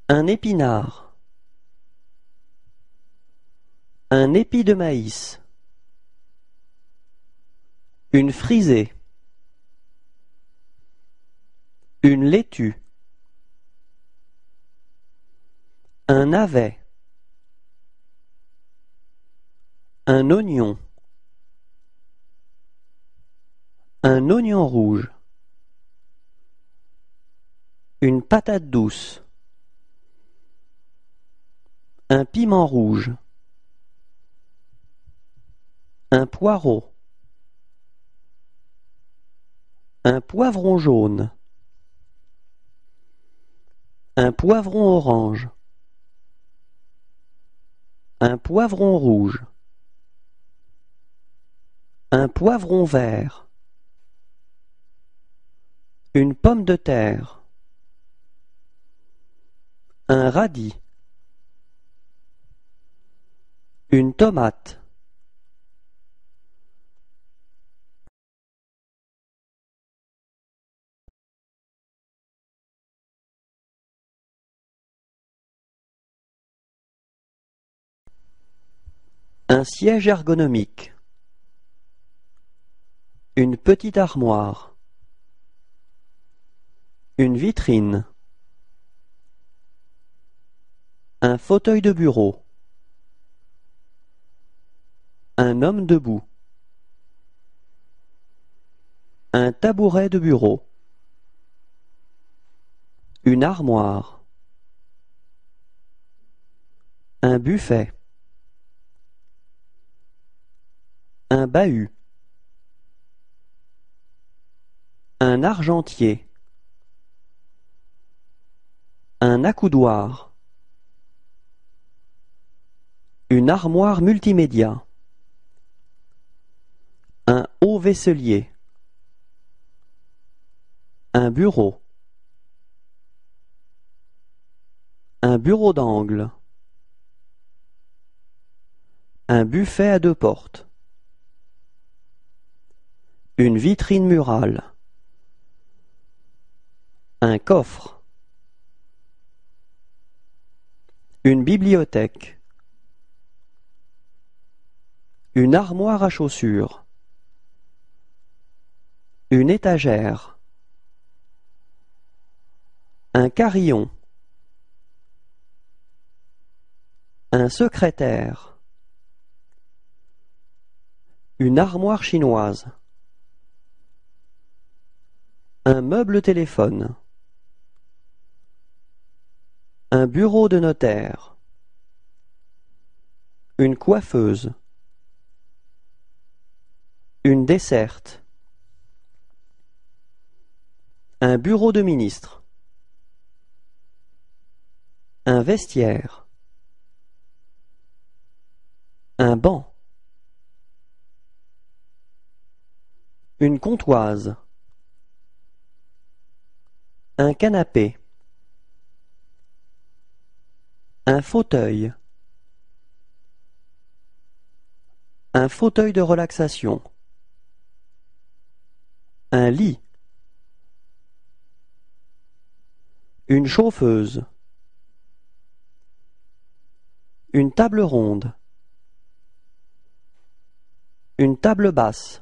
Un épinard. Un épi de maïs. Une frisée. Une laitue. Un navet. Un oignon. Un oignon rouge. une patate douce, un piment rouge, un poireau, un poivron jaune, un poivron orange, un poivron rouge, un poivron vert, une pomme de terre, un radis, une tomate. Un siège ergonomique, une petite armoire, une vitrine, un fauteuil de bureau, un homme debout, un tabouret de bureau, une armoire, un buffet, un bahut, un argentier, un accoudoir, une armoire multimédia, un haut vaisselier, un bureau, un bureau d'angle, un buffet à deux portes, une vitrine murale, un coffre, une bibliothèque, une armoire à chaussures, une étagère, un carillon, un secrétaire, une armoire chinoise, un meuble téléphone, un bureau de notaire, une coiffeuse, une desserte, un bureau de ministre, un vestiaire, un banc, une comptoise, un canapé, un fauteuil, un fauteuil de relaxation, un lit, une chauffeuse, une table ronde, une table basse,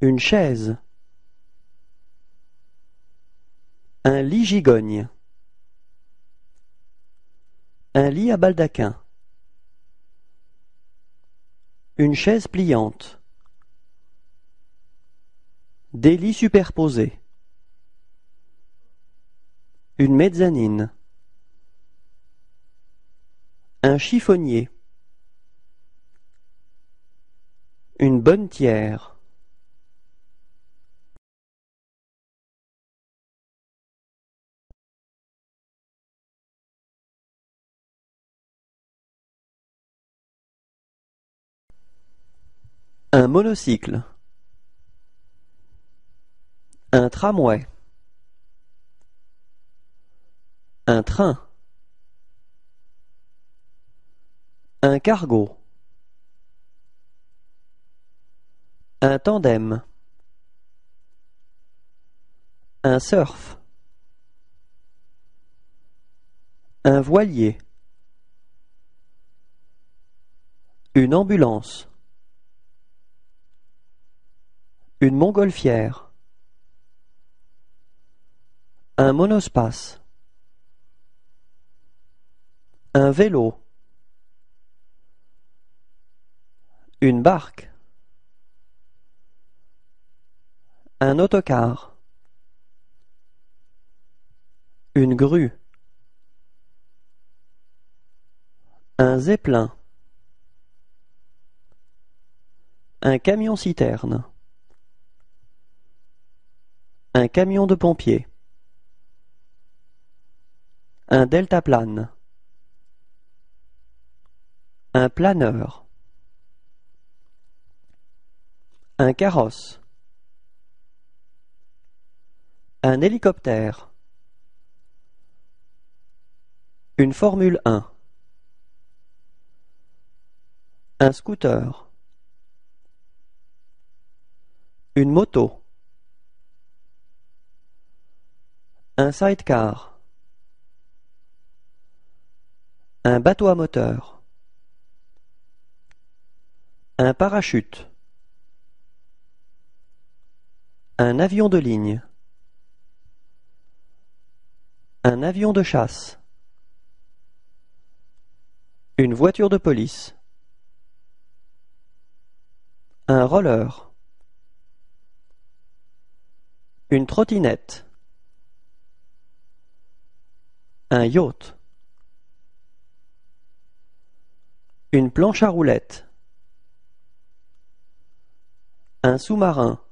une chaise, un lit gigogne, un lit à baldaquin, une chaise pliante, des lits superposés, une mezzanine, un chiffonnier, une bonnetière. Un monocycle, un tramway, un train, un cargo, un tandem, un surf, un voilier, une ambulance, une montgolfière, un monospace, un vélo, une barque, un autocar, Une grue. Un zeppelin. Un camion-citerne. Un camion de pompiers. Un deltaplane. Un planeur. Un carrosse. Un hélicoptère. Une Formule un. Un scooter. Une moto. Un sidecar. Un bateau à moteur. Un parachute. Un avion de ligne. Un avion de chasse. Une voiture de police. Un roller. Une trottinette. Un yacht. Une planche à roulettes. Un sous-marin.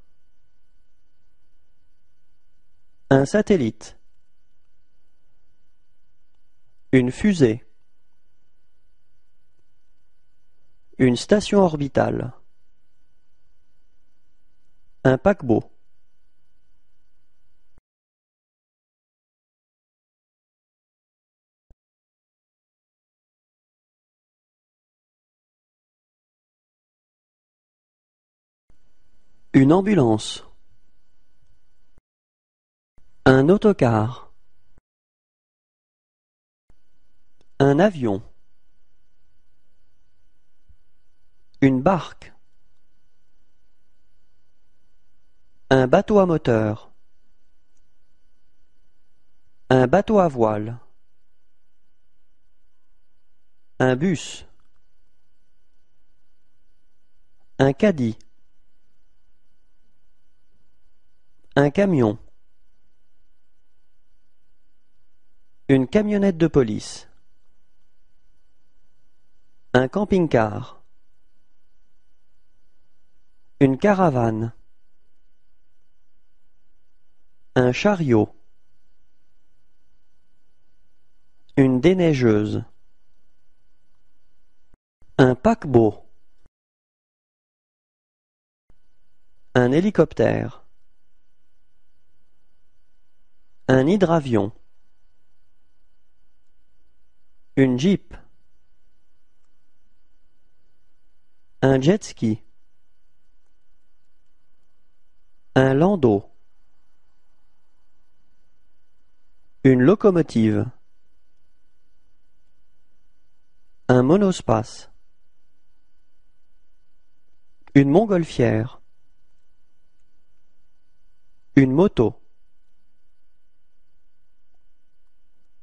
Un satellite. Une fusée. Une station orbitale. Un paquebot. Une ambulance. Un autocar. Un avion. Une barque. Un bateau à moteur. Un bateau à voile. Un bus. Un caddie. Un camion. Une camionnette de police. Un camping-car. Une caravane. Un chariot. Une déneigeuse. Un paquebot. Un hélicoptère. Un hydravion. Une jeep. Un jet ski. Un landau. Une locomotive. Un monospace. Une montgolfière. Une moto.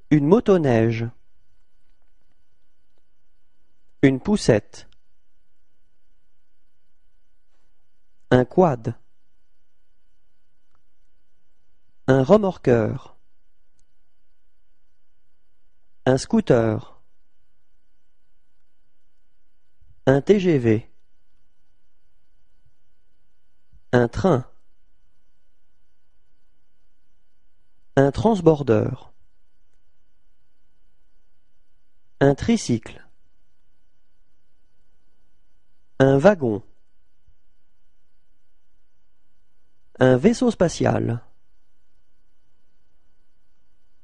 Une motoneige. Une poussette. Un quad. Un remorqueur. Un scooter. Un T G V. Un train. Un transbordeur. Un tricycle. Un wagon. Un vaisseau spatial.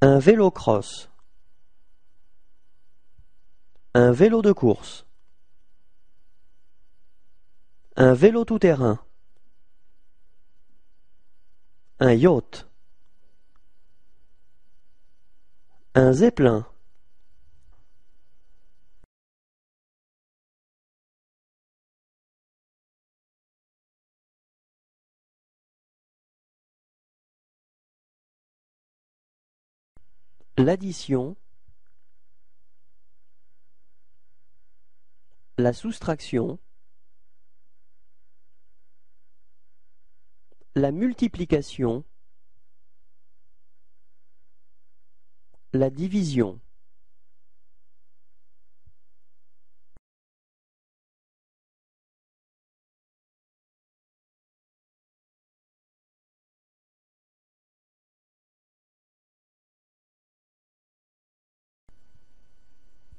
Un vélocross. Un vélo de course. Un vélo tout-terrain. Un yacht. Un zeppelin. L'addition, la soustraction, la multiplication, La division.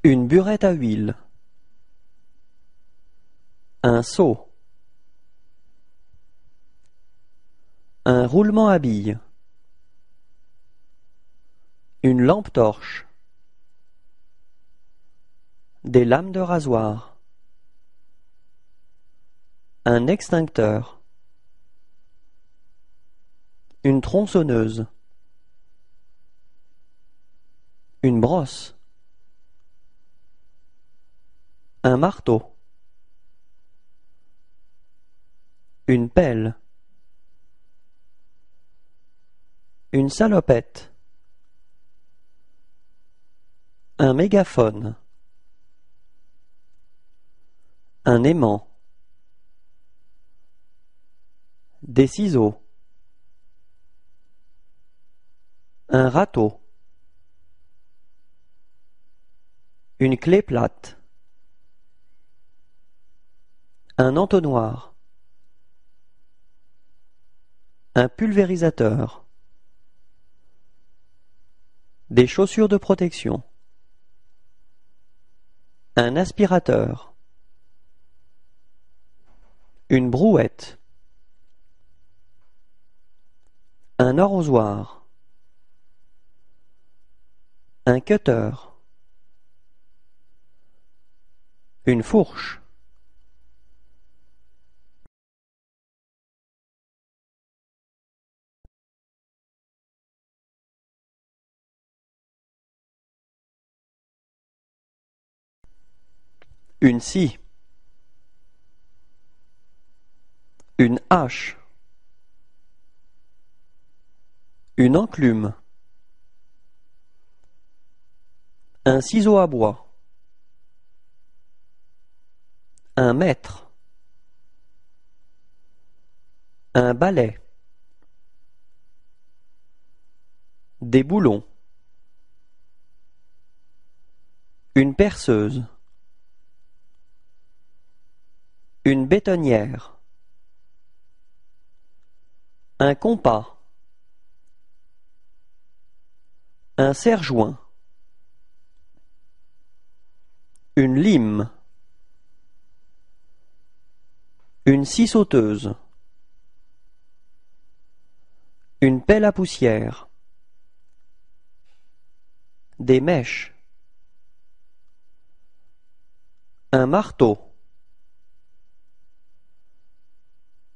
Une burette à huile. Un seau. Un roulement à billes. Une lampe torche. Des lames de rasoir. Un extincteur. Une tronçonneuse. Une brosse. Un marteau. Une pelle. Une salopette. Un mégaphone. Un aimant. Des ciseaux. Un râteau. Une clé plate. Un entonnoir. Un pulvérisateur. Des chaussures de protection. Un aspirateur. Une brouette. Un arrosoir. Un cutter. Une fourche. Une scie. Une hache. Une enclume. Un ciseau à bois. Un mètre. Un balai. Des boulons. Une perceuse. Une bétonnière. Un compas. Un serre-joint. Une lime. Une scie sauteuse. Une pelle à poussière. Des mèches. Un marteau.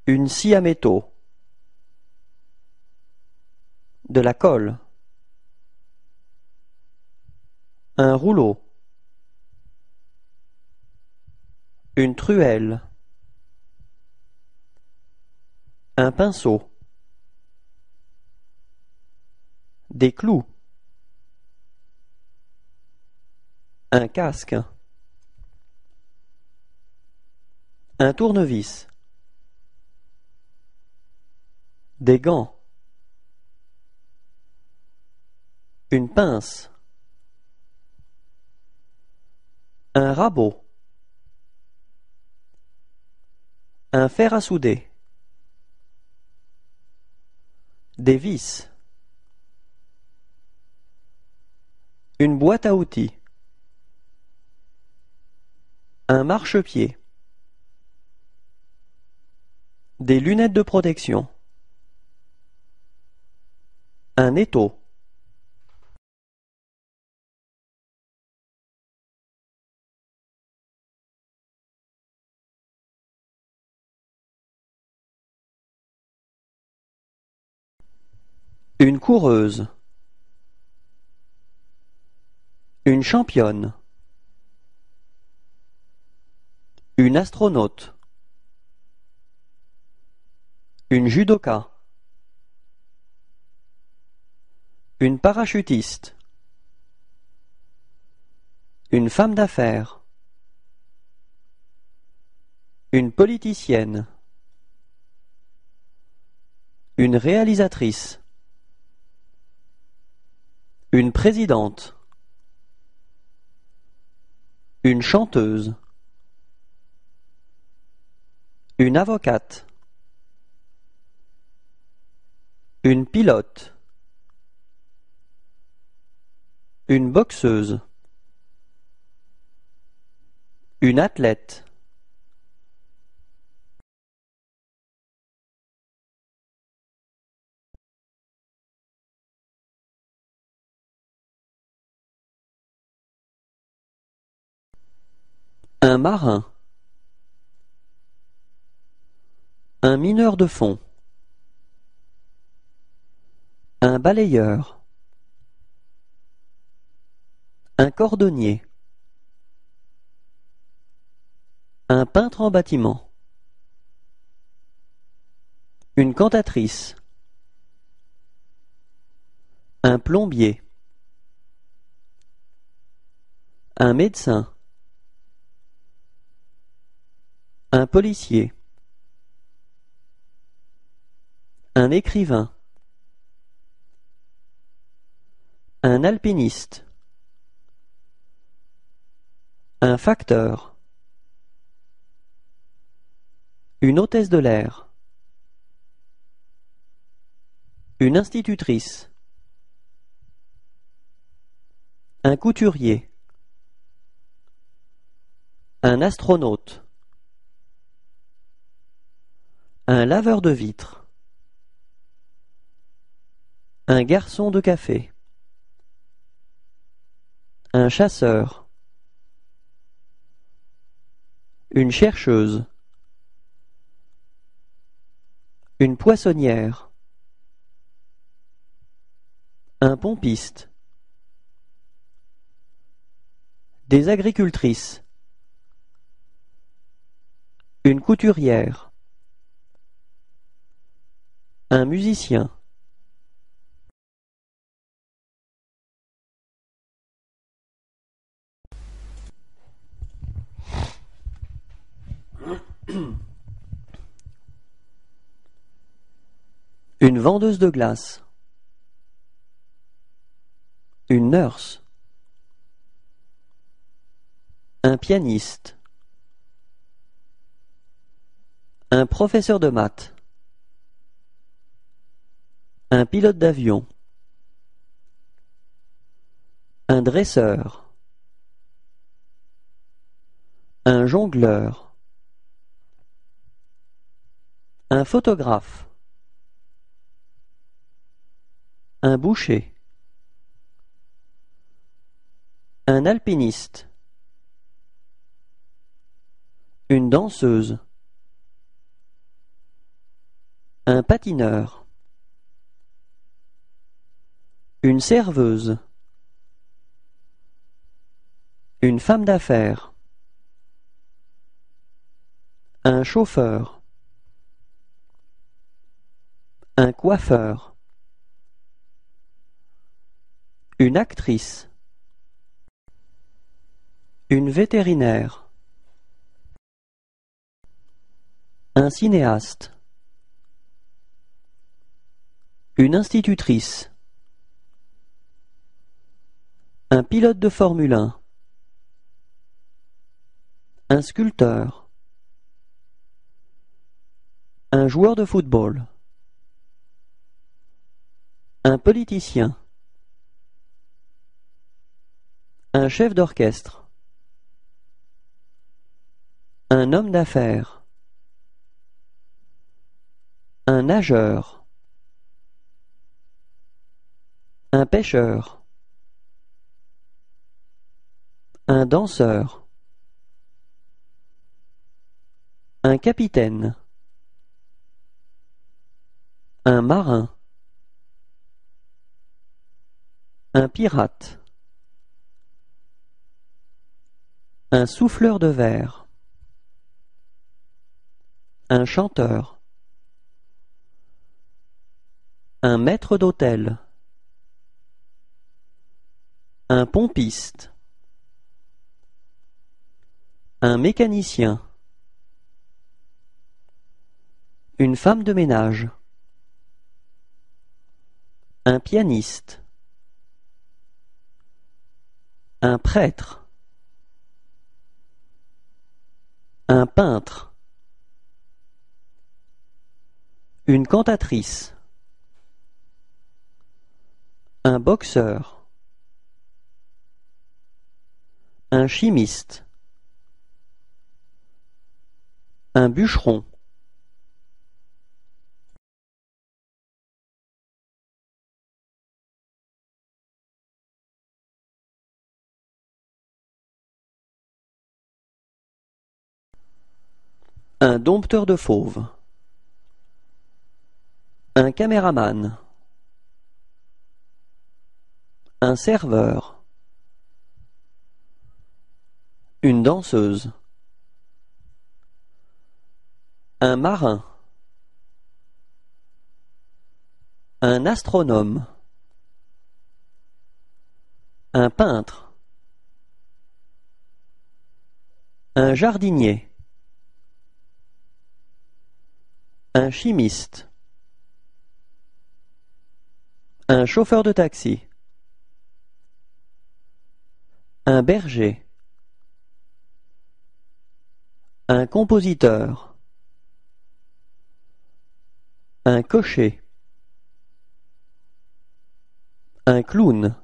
Une scie à métaux. De la colle. Un rouleau. Une truelle. Un pinceau. Des clous. Un casque. Un tournevis. Des gants. Une pince. Un rabot. Un fer à souder. Des vis. Une boîte à outils. Un marchepied. Des lunettes de protection. Un étau. Une coureuse. Une championne. Une astronaute. Une judoka. Une parachutiste. Une femme d'affaires. Une politicienne. Une réalisatrice. Une présidente. Une chanteuse. Une avocate. Une pilote. Une boxeuse. Une athlète. Un marin. Un mineur de fond. Un balayeur. Un cordonnier. Un peintre en bâtiment. Une cantatrice. Un plombier. Un médecin. Un policier. Un écrivain. Un alpiniste. Un facteur. Une hôtesse de l'air. Une institutrice. Un couturier. Un astronaute. Un laveur de vitres. Un garçon de café. Un chasseur. Une chercheuse. Une poissonnière. Un pompiste. Des agricultrices. Une couturière. Un musicien. Une vendeuse de glace. Une nurse. Un pianiste. Un professeur de maths. Un pilote d'avion. Un dresseur. Un jongleur. Un photographe. Un boucher. Un alpiniste. Une danseuse. Un patineur. Une serveuse. Une femme d'affaires. Un chauffeur. Un coiffeur. Une actrice. Une vétérinaire. Un cinéaste. Une institutrice. Un pilote de Formule un. Un sculpteur. Un joueur de football. Un politicien. Un chef d'orchestre. Un homme d'affaires. Un nageur. Un pêcheur. Un danseur. Un capitaine. Un marin. Un pirate. Un souffleur de verre. Un chanteur. Un maître d'hôtel. Un pompiste. Un mécanicien. Une femme de ménage. Un pianiste. un prêtre, un peintre, une cantatrice, un boxeur, un chimiste, un bûcheron. Un dompteur de fauves, un caméraman, un serveur, une danseuse, un marin, un astronome, un peintre, un jardinier, un chimiste, un chauffeur de taxi, un berger, un compositeur, un cocher, un clown,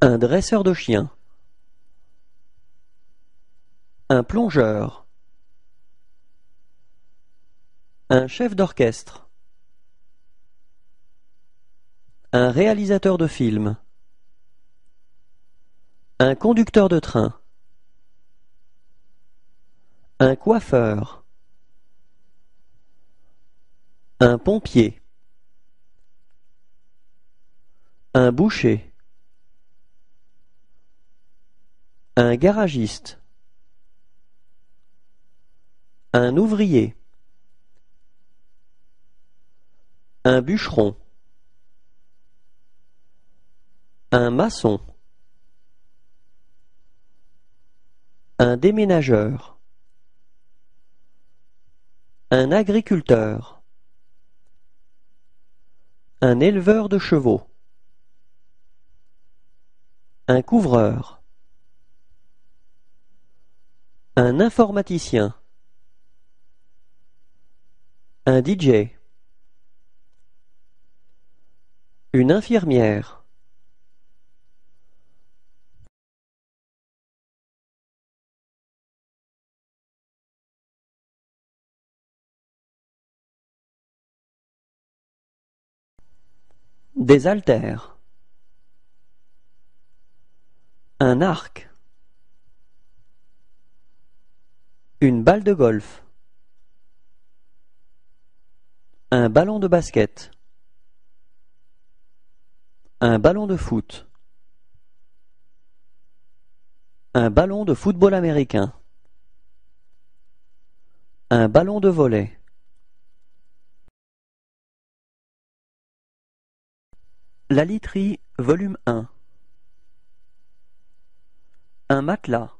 un dresseur de chiens, un plongeur, un chef d'orchestre, un réalisateur de films, un conducteur de train, un coiffeur, un pompier, un boucher, un garagiste, un ouvrier, un bûcheron, un maçon, un déménageur, un agriculteur, un éleveur de chevaux, un couvreur, un informaticien, un D J, une infirmière. Des haltères, un arc, une balle de golf, un ballon de basket, un ballon de foot, un ballon de football américain, un ballon de volley, La literie, volume un, un matelas,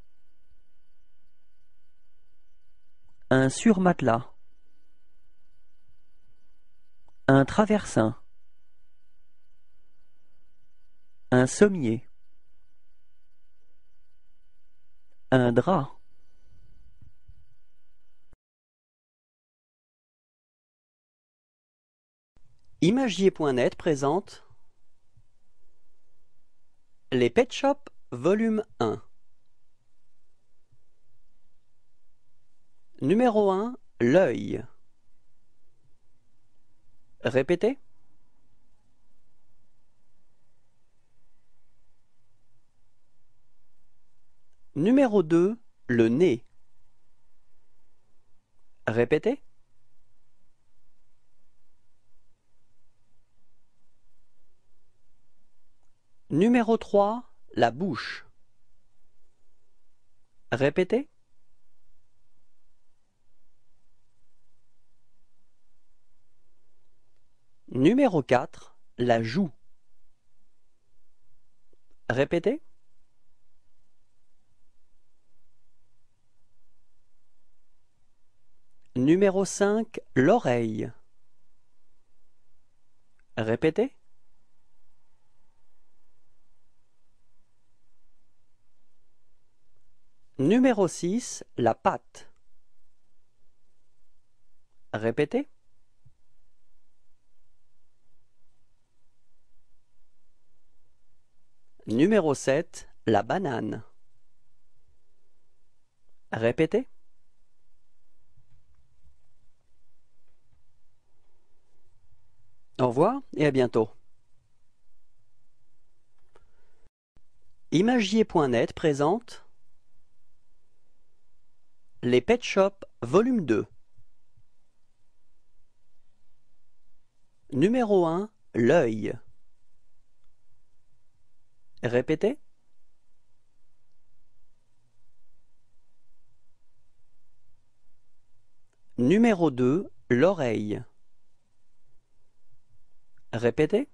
un surmatelas, un traversin, un sommier, un drap. Imagier point net présente Les Pet Shop, volume un. Numéro un, l'œil. Répétez. Numéro deux, le nez. Répétez. Numéro trois, la bouche. Répétez. Numéro quatre, la joue. Répétez. Numéro cinq, l'oreille. Répétez. Numéro six, la pâte. Répétez. Numéro sept, la banane. Répétez. Au revoir et à bientôt. imagier point net présente Les Pet Shop, volume deux. Numéro un, l'œil. Répétez. Numéro deux, l'oreille. Répétez.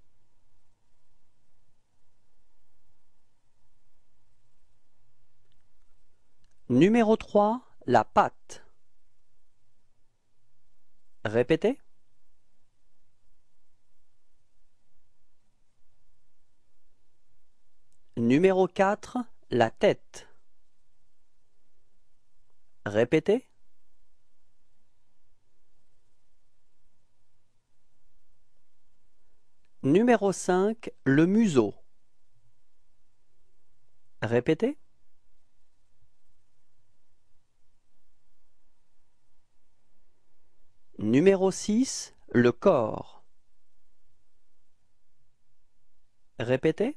Numéro trois, la patte. Répétez. Numéro quatre, la tête. Répétez. Numéro cinq, le museau. Répétez. Numéro six, le corps. Répétez.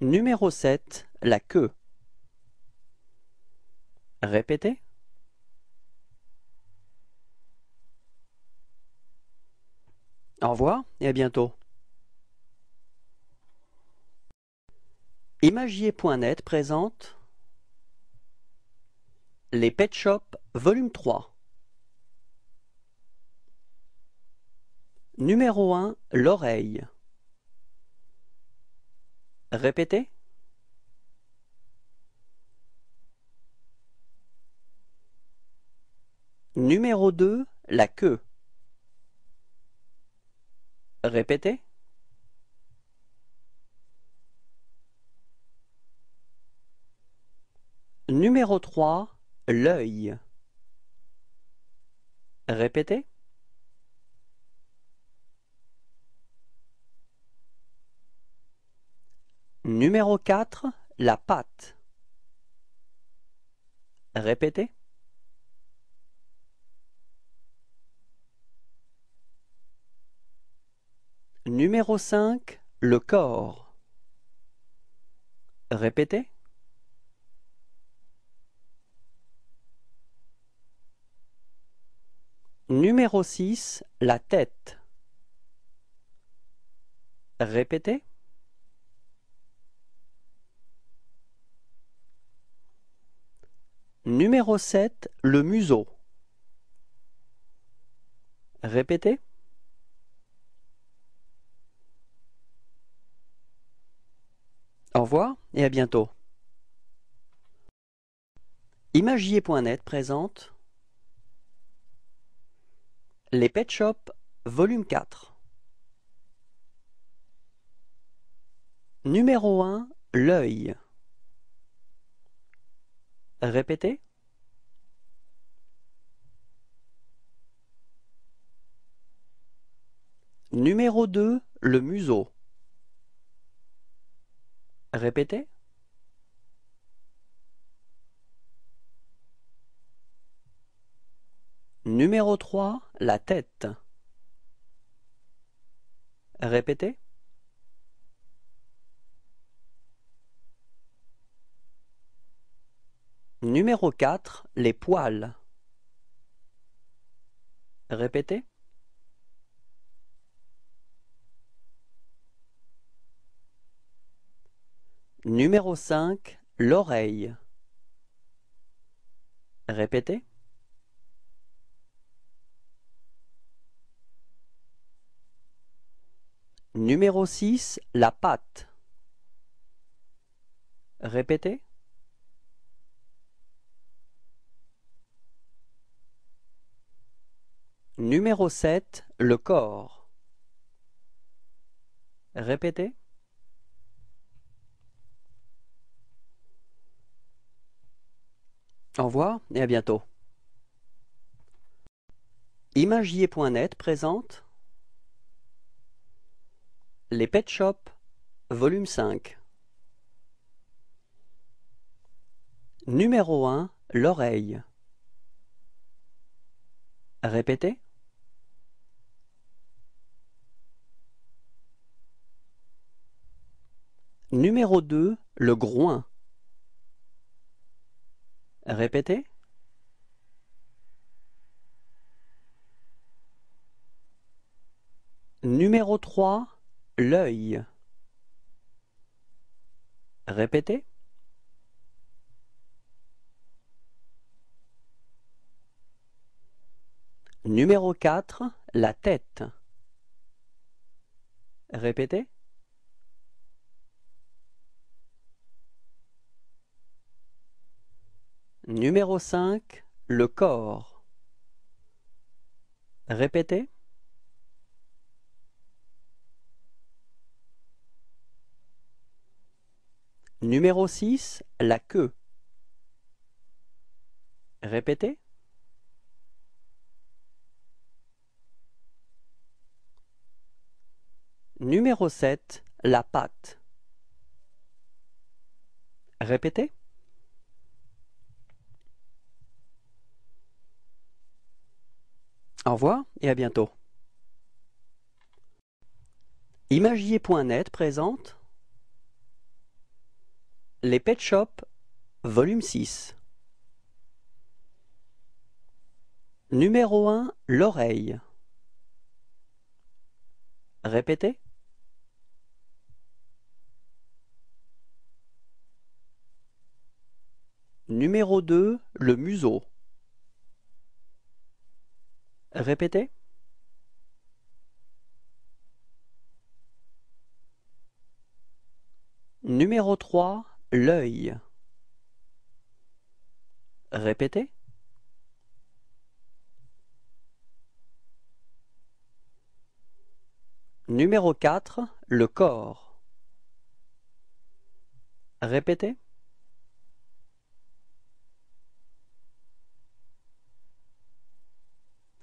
Numéro sept, la queue. Répétez. Au revoir et à bientôt. imagier point net présente Les Pet Shop, volume trois. Numéro un, l'oreille. Répétez. Numéro deux, la queue. Répétez. Numéro trois, l'œil. Répétez. Numéro quatre, la patte. Répétez. Numéro cinq, le corps. Répétez. Numéro six, la tête. Répétez. Numéro sept, le museau. Répétez. Au revoir et à bientôt. imagier point net présente Les Pet Shop, volume quatre. Numéro un, l'œil. Répétez. Numéro deux, le museau. Répétez. Numéro trois, la tête. Répétez. Numéro quatre, les poils. Répétez. Numéro cinq, l'oreille. Répétez. Numéro six, la patte. Répétez. Numéro sept, le corps. Répétez. Au revoir et à bientôt. imagier point net présente Les Pet Shop, volume cinq. Numéro un, l'oreille. Répétez. Numéro deux, le groin. Répétez. Numéro trois, l'œil. Répétez. Numéro quatre, la tête. Répétez. Numéro cinq, le corps. Répétez. Numéro six, la queue. Répétez. Numéro sept, la patte. Répétez. Au revoir et à bientôt. imagier point net présente Les Pet Shop, volume six. Numéro un, l'oreille. Répétez. Numéro deux, le museau. Répétez. Numéro trois, l'œil. Répétez. Numéro quatre, le corps. Répétez.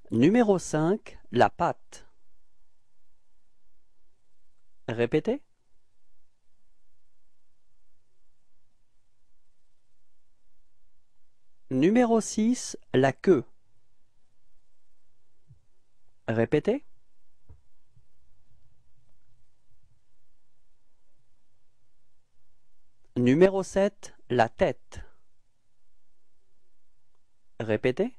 Numéro cinq, la patte. Répétez. Numéro six, la queue. Répétez. Numéro sept, la tête. Répétez.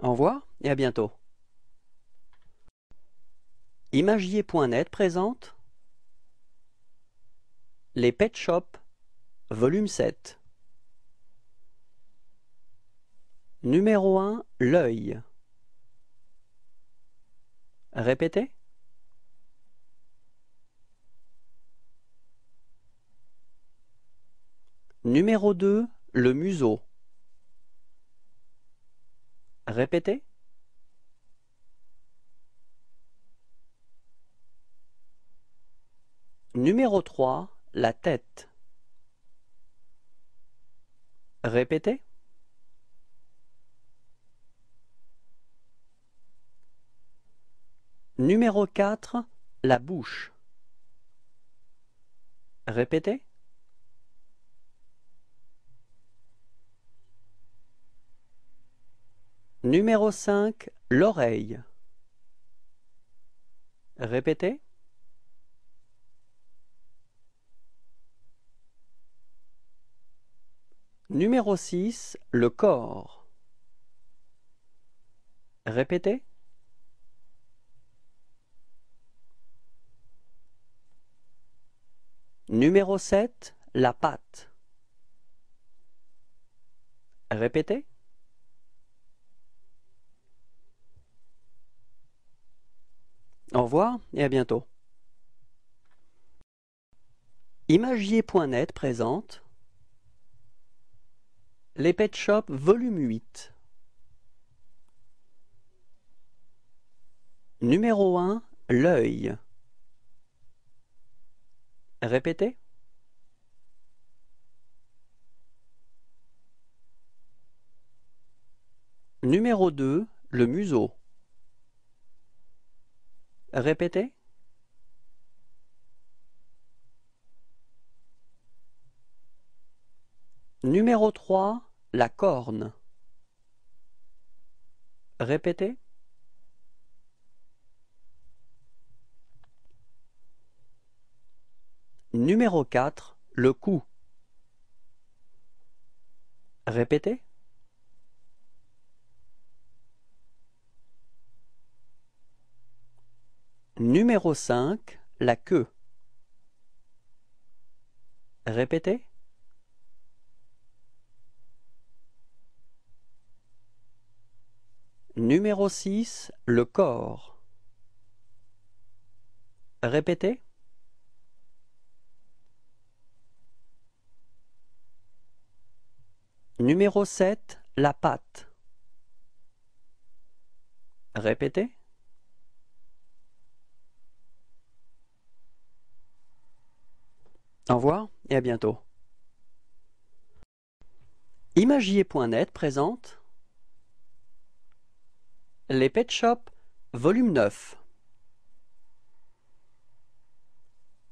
Au revoir et à bientôt. imagier point net présente Les Pet Shop, volume sept. Numéro un, l'œil. Répétez. Numéro deux, le museau. Répétez. Numéro trois, la tête. Répétez. Numéro quatre, la bouche. Répétez. Numéro cinq, l'oreille. Répétez. Numéro six, le corps. Répétez. Numéro sept, la patte. Répétez. Au revoir et à bientôt. imagier point net présente Les Pet Shop, volume huit. Numéro un, l'œil. Répétez. Numéro deux, le museau. Répétez. Numéro trois, la corne. Répétez. Numéro quatre, le cou. Répétez. Numéro cinq, la queue. Répétez. Numéro six, le corps. Répétez. Numéro sept, la patte. Répétez. Au revoir et à bientôt. imagier point net présente Les Pet Shop, volume neuf.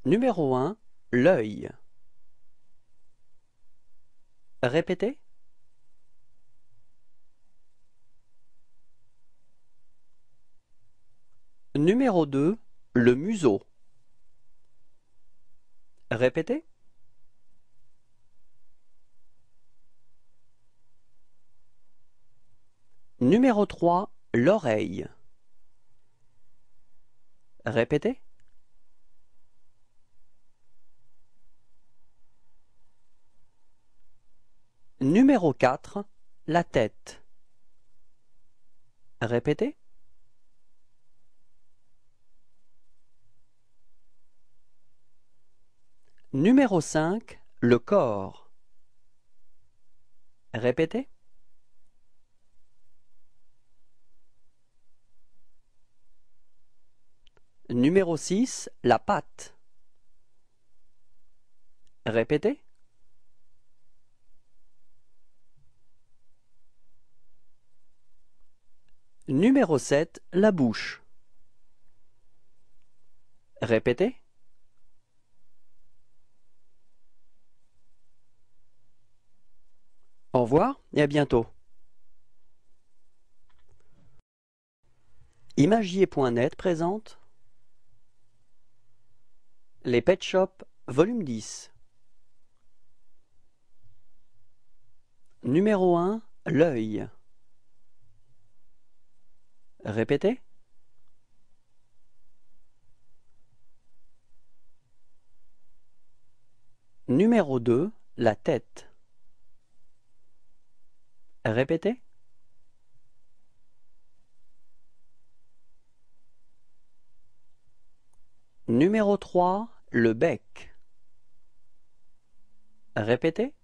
Numéro un, l'œil. Répétez. Numéro deux, le museau. Répétez. Numéro trois, l'oreille. Répétez. Numéro quatre, la tête. Répétez. Numéro cinq, le corps. Répétez. Numéro six, la patte. Répétez. Numéro sept, la bouche. Répétez. Au revoir et à bientôt. imagier point net présente Les Pet Shop, volume dix. Numéro un, l'œil. Répétez. Numéro deux, la tête. Répétez. Numéro trois, le bec. Répétez.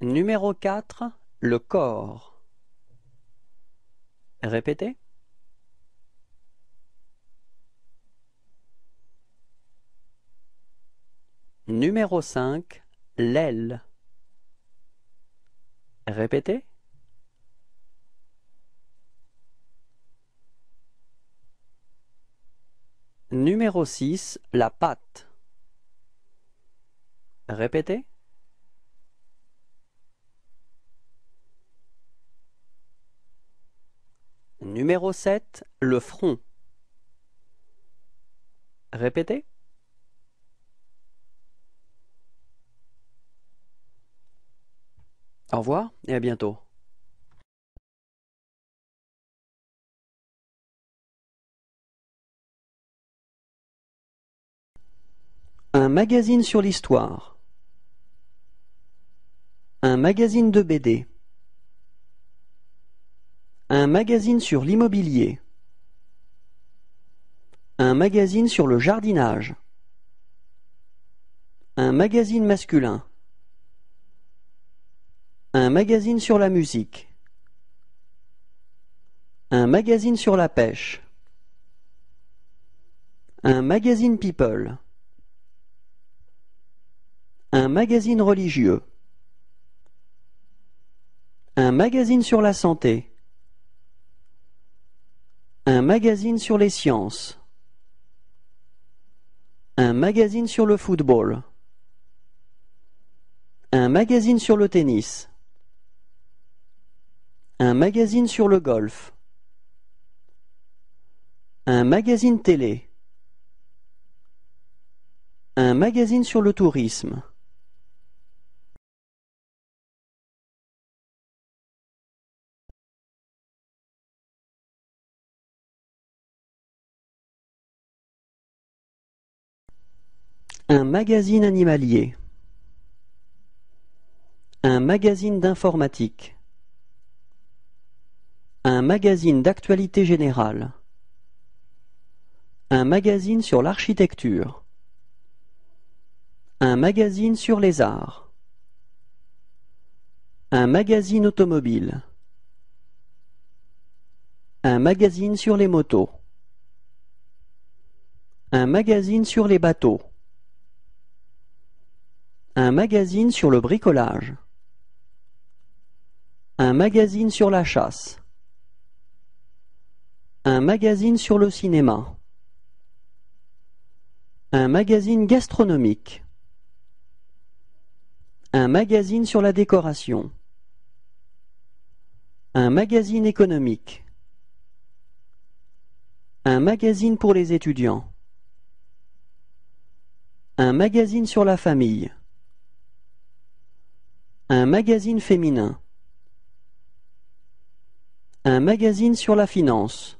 Numéro quatre, le corps. Répétez. Numéro cinq, l'aile. Répétez. Numéro six, la patte. Répétez. Numéro sept, le front. Répétez. Au revoir et à bientôt. Un magazine sur l'histoire. Un magazine de B D. Un magazine sur l'immobilier. Un magazine sur le jardinage. Un magazine masculin. Un magazine sur la musique. Un magazine sur la pêche. Un magazine People. Un magazine religieux. Un magazine sur la santé. Un magazine sur les sciences. Un magazine sur le football. Un magazine sur le tennis. Un magazine sur le golf. Un magazine télé. Un magazine sur le tourisme. Un magazine animalier. Un magazine d'informatique. Un magazine d'actualité générale. Un magazine sur l'architecture. Un magazine sur les arts. Un magazine automobile. Un magazine sur les motos. Un magazine sur les bateaux. Un magazine sur le bricolage. Un magazine sur la chasse. Un magazine sur le cinéma. Un magazine gastronomique. Un magazine sur la décoration. Un magazine économique. Un magazine pour les étudiants. Un magazine sur la famille. Un magazine féminin. Un magazine sur la finance.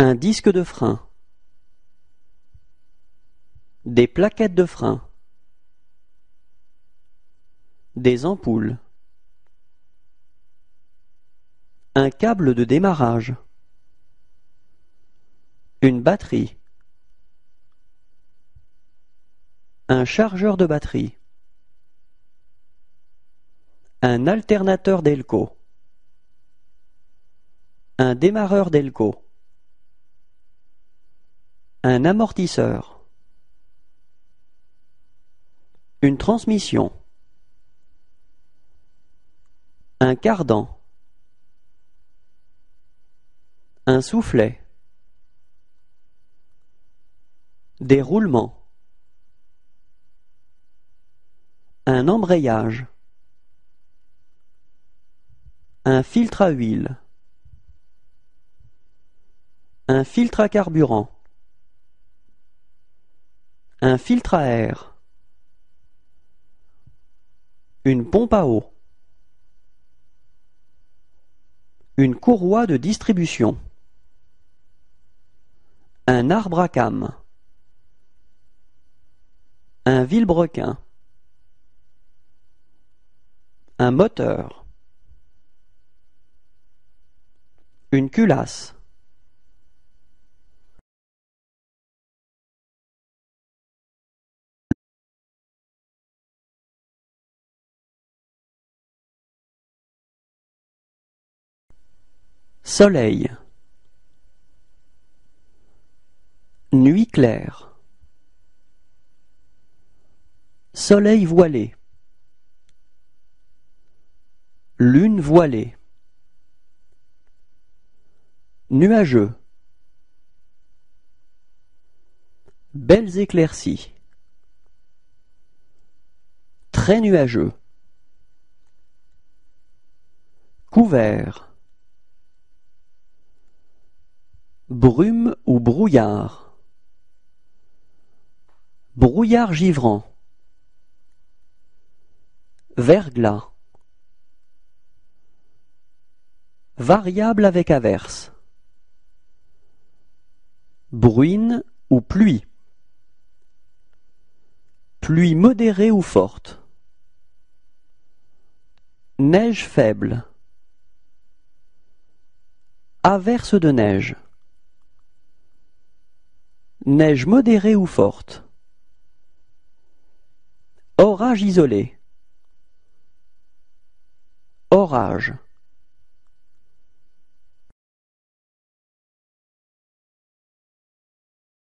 Un disque de frein. Des plaquettes de frein. Des ampoules. Un câble de démarrage. Une batterie. Un chargeur de batterie. Un alternateur Delco. Un démarreur Delco. Un amortisseur. Une transmission. Un cardan. Un soufflet. Des roulements. Un embrayage. Un filtre à huile. Un filtre à carburant. Un filtre à air. Une pompe à eau. Une courroie de distribution. Un arbre à cames. Un vilebrequin. Un moteur. Une culasse. Soleil. Nuit claire. Soleil voilé. Lune voilée. Nuageux. Belles éclaircies. Très nuageux. Couvert. Brume ou brouillard. Brouillard givrant. Verglas. Variable avec averse. Bruine ou pluie. Pluie modérée ou forte. Neige faible. Averse de neige. Neige modérée ou forte. Orage isolé. Orage.